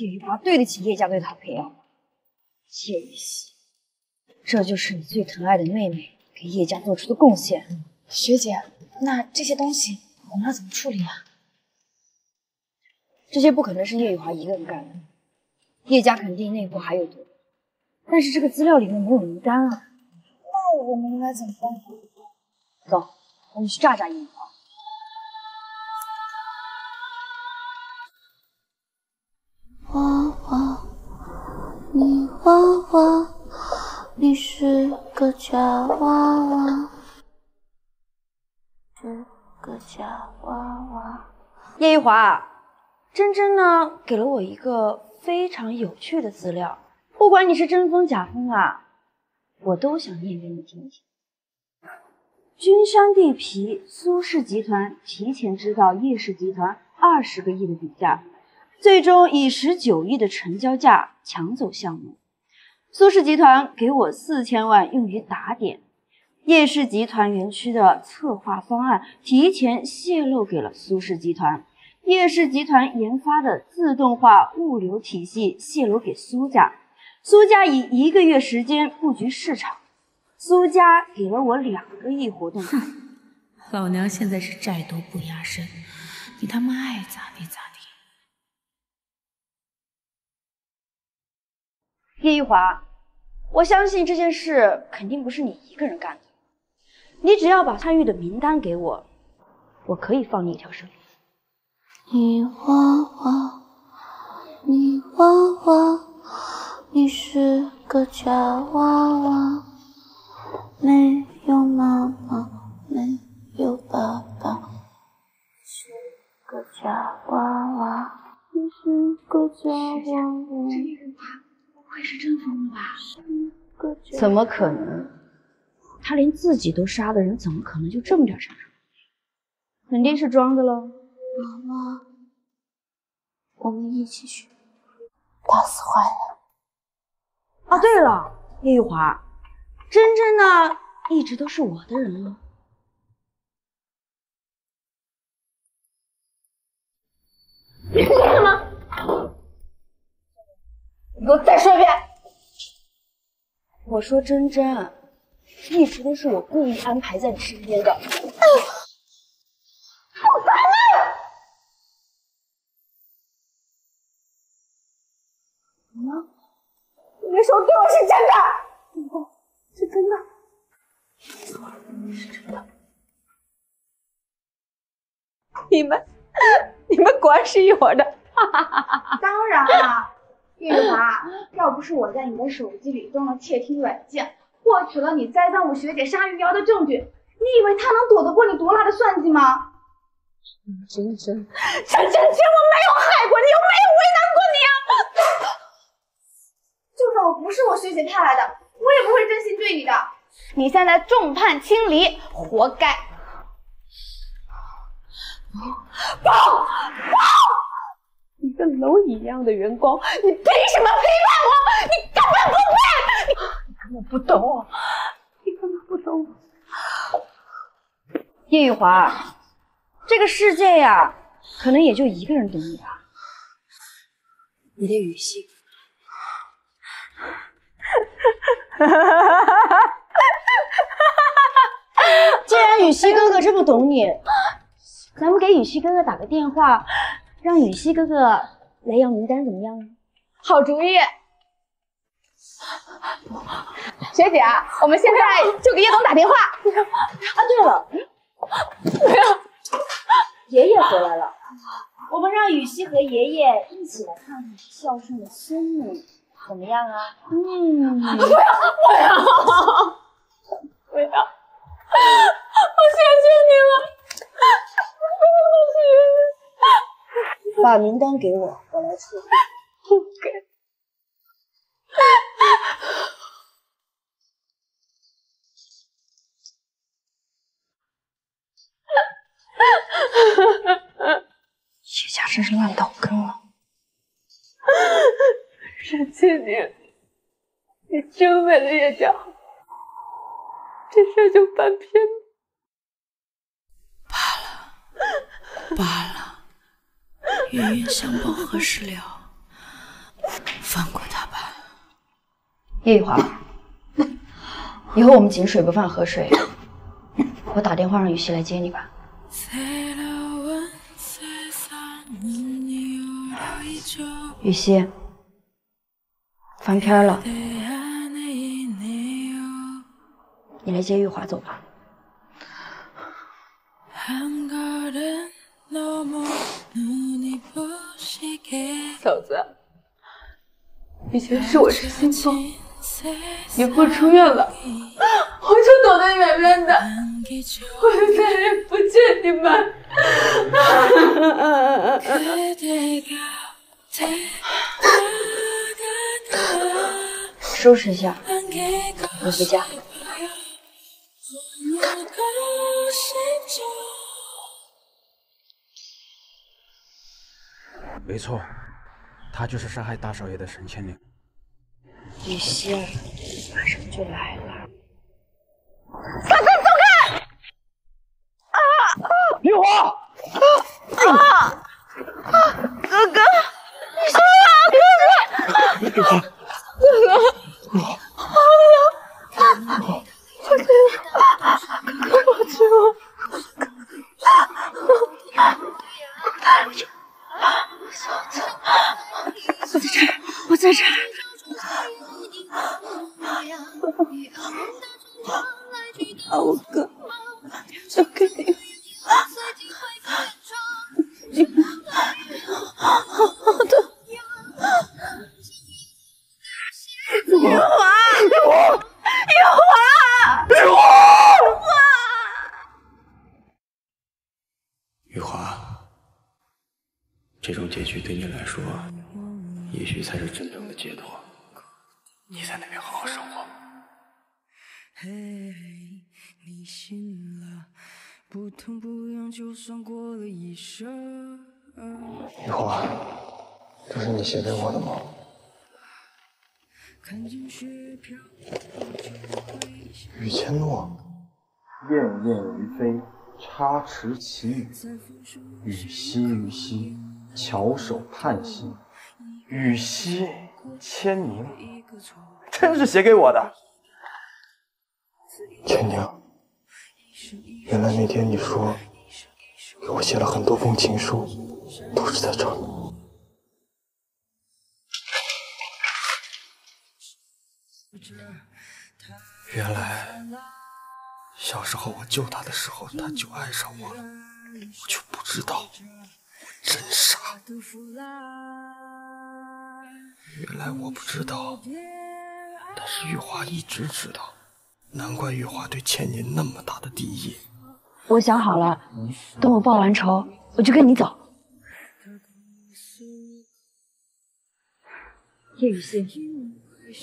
叶玉华对得起叶家对他培养。叶雨熙，这就是你最疼爱的妹妹。 给叶家做出的贡献，学姐，那这些东西我们要怎么处理啊？这些不可能是叶雨华一个人干的，叶家肯定内部还有毒，但是这个资料里面没有名单啊。那我们应该怎么办？走，我们去炸炸叶雨华。你我我。 你是个假娃娃，是个假娃娃。叶玉华，珍珍呢给了我一个非常有趣的资料，不管你是真疯假疯啊，我都想念给你听听。君山地皮苏氏集团提前知道叶氏集团20个亿的底价，最终以19亿的成交价抢走项目。 苏氏集团给我4000万用于打点，叶氏集团园区的策划方案提前泄露给了苏氏集团，叶氏集团研发的自动化物流体系泄露给苏家，苏家以1个月时间布局市场，苏家给了我2个亿活动费。哼，老娘现在是债多不压身，你他妈爱咋地咋地。 叶玉华，我相信这件事肯定不是你一个人干的。你只要把参与的名单给我，我可以放你一条生路。你我我，你我我，你是个假娃娃，没有妈妈，没有爸爸，是个假娃娃，你是个假娃娃。 会是真疯了吧？怎么可能？他连自己都杀的人，怎么可能就这么点事儿？肯定是装的喽。妈妈，我们一起去打死坏人。啊，对了，叶玉华，真真呢，一直都是我的人了。你听见吗？ 你给我再说一遍！我说真真，一直都是我故意安排在你身边的。哎呦，好烦啊！怎么了？你手对我是真的？你看，是真的，是真的。你们果然是一伙的。当然了。玉华，要不是我在你的手机里装了窃听软件，获取了你栽赃我学姐杀余瑶的证据，你以为他能躲得过你多辣的算计吗？真，我没有害过你，又没有为难过你啊！就算我不是我学姐派来的，我也不会真心对你的。你现在众叛亲离，活该！报！你个蝼蚁一样的员工，你凭什么批判我？你根本不配！你根本不懂我，你根本不懂我。叶玉华，这个世界呀，可能也就一个人懂你吧。你的语气，既然雨熙哥哥这么懂你，咱们给雨熙哥哥打个电话。 让雨熙哥哥来要名单怎么样呢？好主意！学姐，我们现在就给叶总打电话。啊，对了，爷爷回来了，我们让雨熙和爷爷一起来看看孝顺的孙女怎么样啊？不要！我谢谢你了。 把名单给我，我来处理。不给。叶家真是乱到根了。沈倩妮，你真为了叶家，这事就翻篇了。罢了。冤冤相报何时了？放过他吧，叶玉华。以后我们井水不犯河水，我打电话让雨熙来接你吧。雨熙，翻篇了，你来接玉华走吧。 嫂子，以前是我痴心疯，你不出院了，我就躲得远远的，我就再也不见你们。收拾一下，我回家。 没错，他就是杀害大少爷的沈千灵。雨熙，马上就来了。嫂子，走开！啊！玉华！哥哥，你是啊，哥哥！玉华，哥哥，好冷！哥哥，我去了。哥哥。 嫂子，我在这儿。把我哥交给你们，你们好好的。玉华。 这种结局对你来说，也许才是真正的解脱。你在那边好好生活。你信了，不痛不痒，就算过了一生。雨华，这是你写给我的吗？雨千诺，燕燕于飞，插翅起雨。雨熙。 翘首盼兮，雨熙千宁，真是写给我的。千宁，原来那天你说给我写了很多封情书，都是在这儿。原来小时候我救他的时候，他就爱上我了，我就不知道。 真傻！原来我不知道，但是玉华一直知道。难怪玉华对倩妮那么大的敌意。我想好了，等我报完仇，我就跟你走。叶雨欣，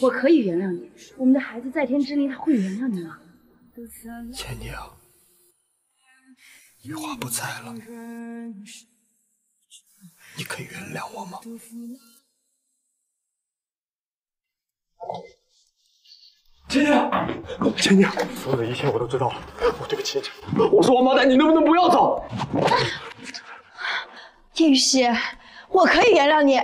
我可以原谅你，我们的孩子在天之灵，他会原谅你吗？倩妮啊，玉华不在了，你肯原谅我吗？ 倩妮，倩妮，所有的一切我都知道了。我对不起你，我是王八蛋，你能不能不要走？叶雨希，我可以原谅你，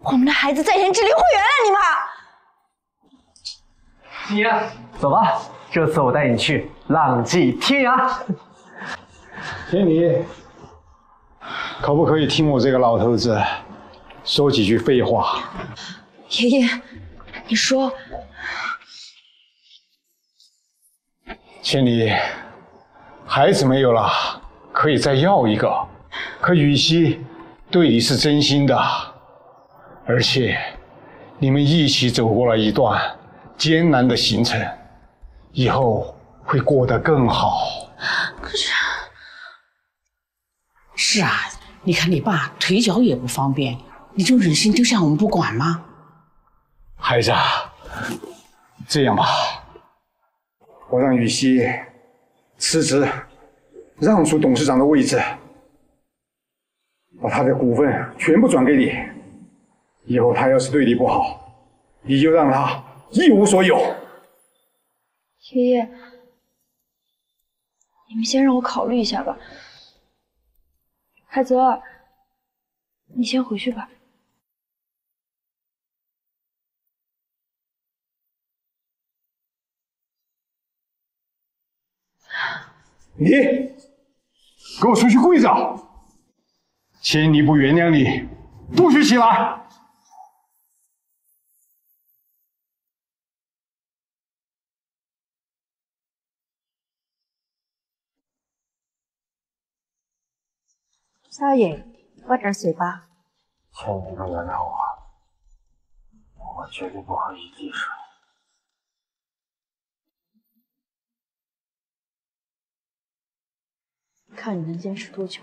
我们的孩子在天之灵会原谅你吗？倩妮，走吧，这次我带你去浪迹天涯。倩妮，可不可以听我这个老头子说几句废话？爷爷，你说。 千里，孩子没有了，可以再要一个。可雨熙对你是真心的，而且你们一起走过了一段艰难的行程，以后会过得更好。可是，是啊，你看你爸腿脚也不方便，你就忍心丢下我们不管吗？孩子，这样吧。 我让雨熙辞职，让出董事长的位置，把他的股份全部转给你。以后他要是对你不好，你就让他一无所有。爷爷，你们先让我考虑一下吧。海泽，你先回去吧。 你给我出去跪着！千妮不原谅你，不许起来！少爷，喝点水吧。千妮不原谅我，我绝对不喝一滴水。 看你能坚持多久？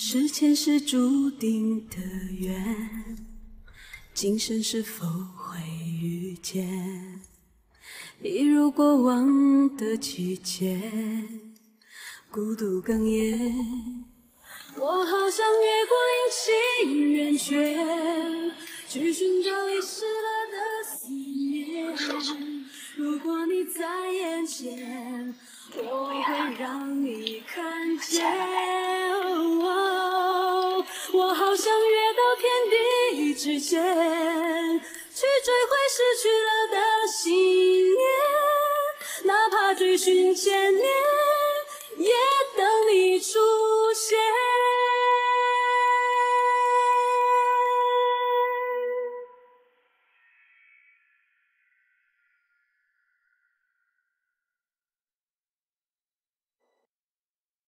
是前世注定的缘，今生是否会遇见？一如过往的季节，孤独哽咽。我好想越过阴晴圆缺，去寻找遗失了的思念。如果你在眼前，我会让你看见。 我好想跃到天地之间，去追回失去了的信念，哪怕追寻千年，也等你出现。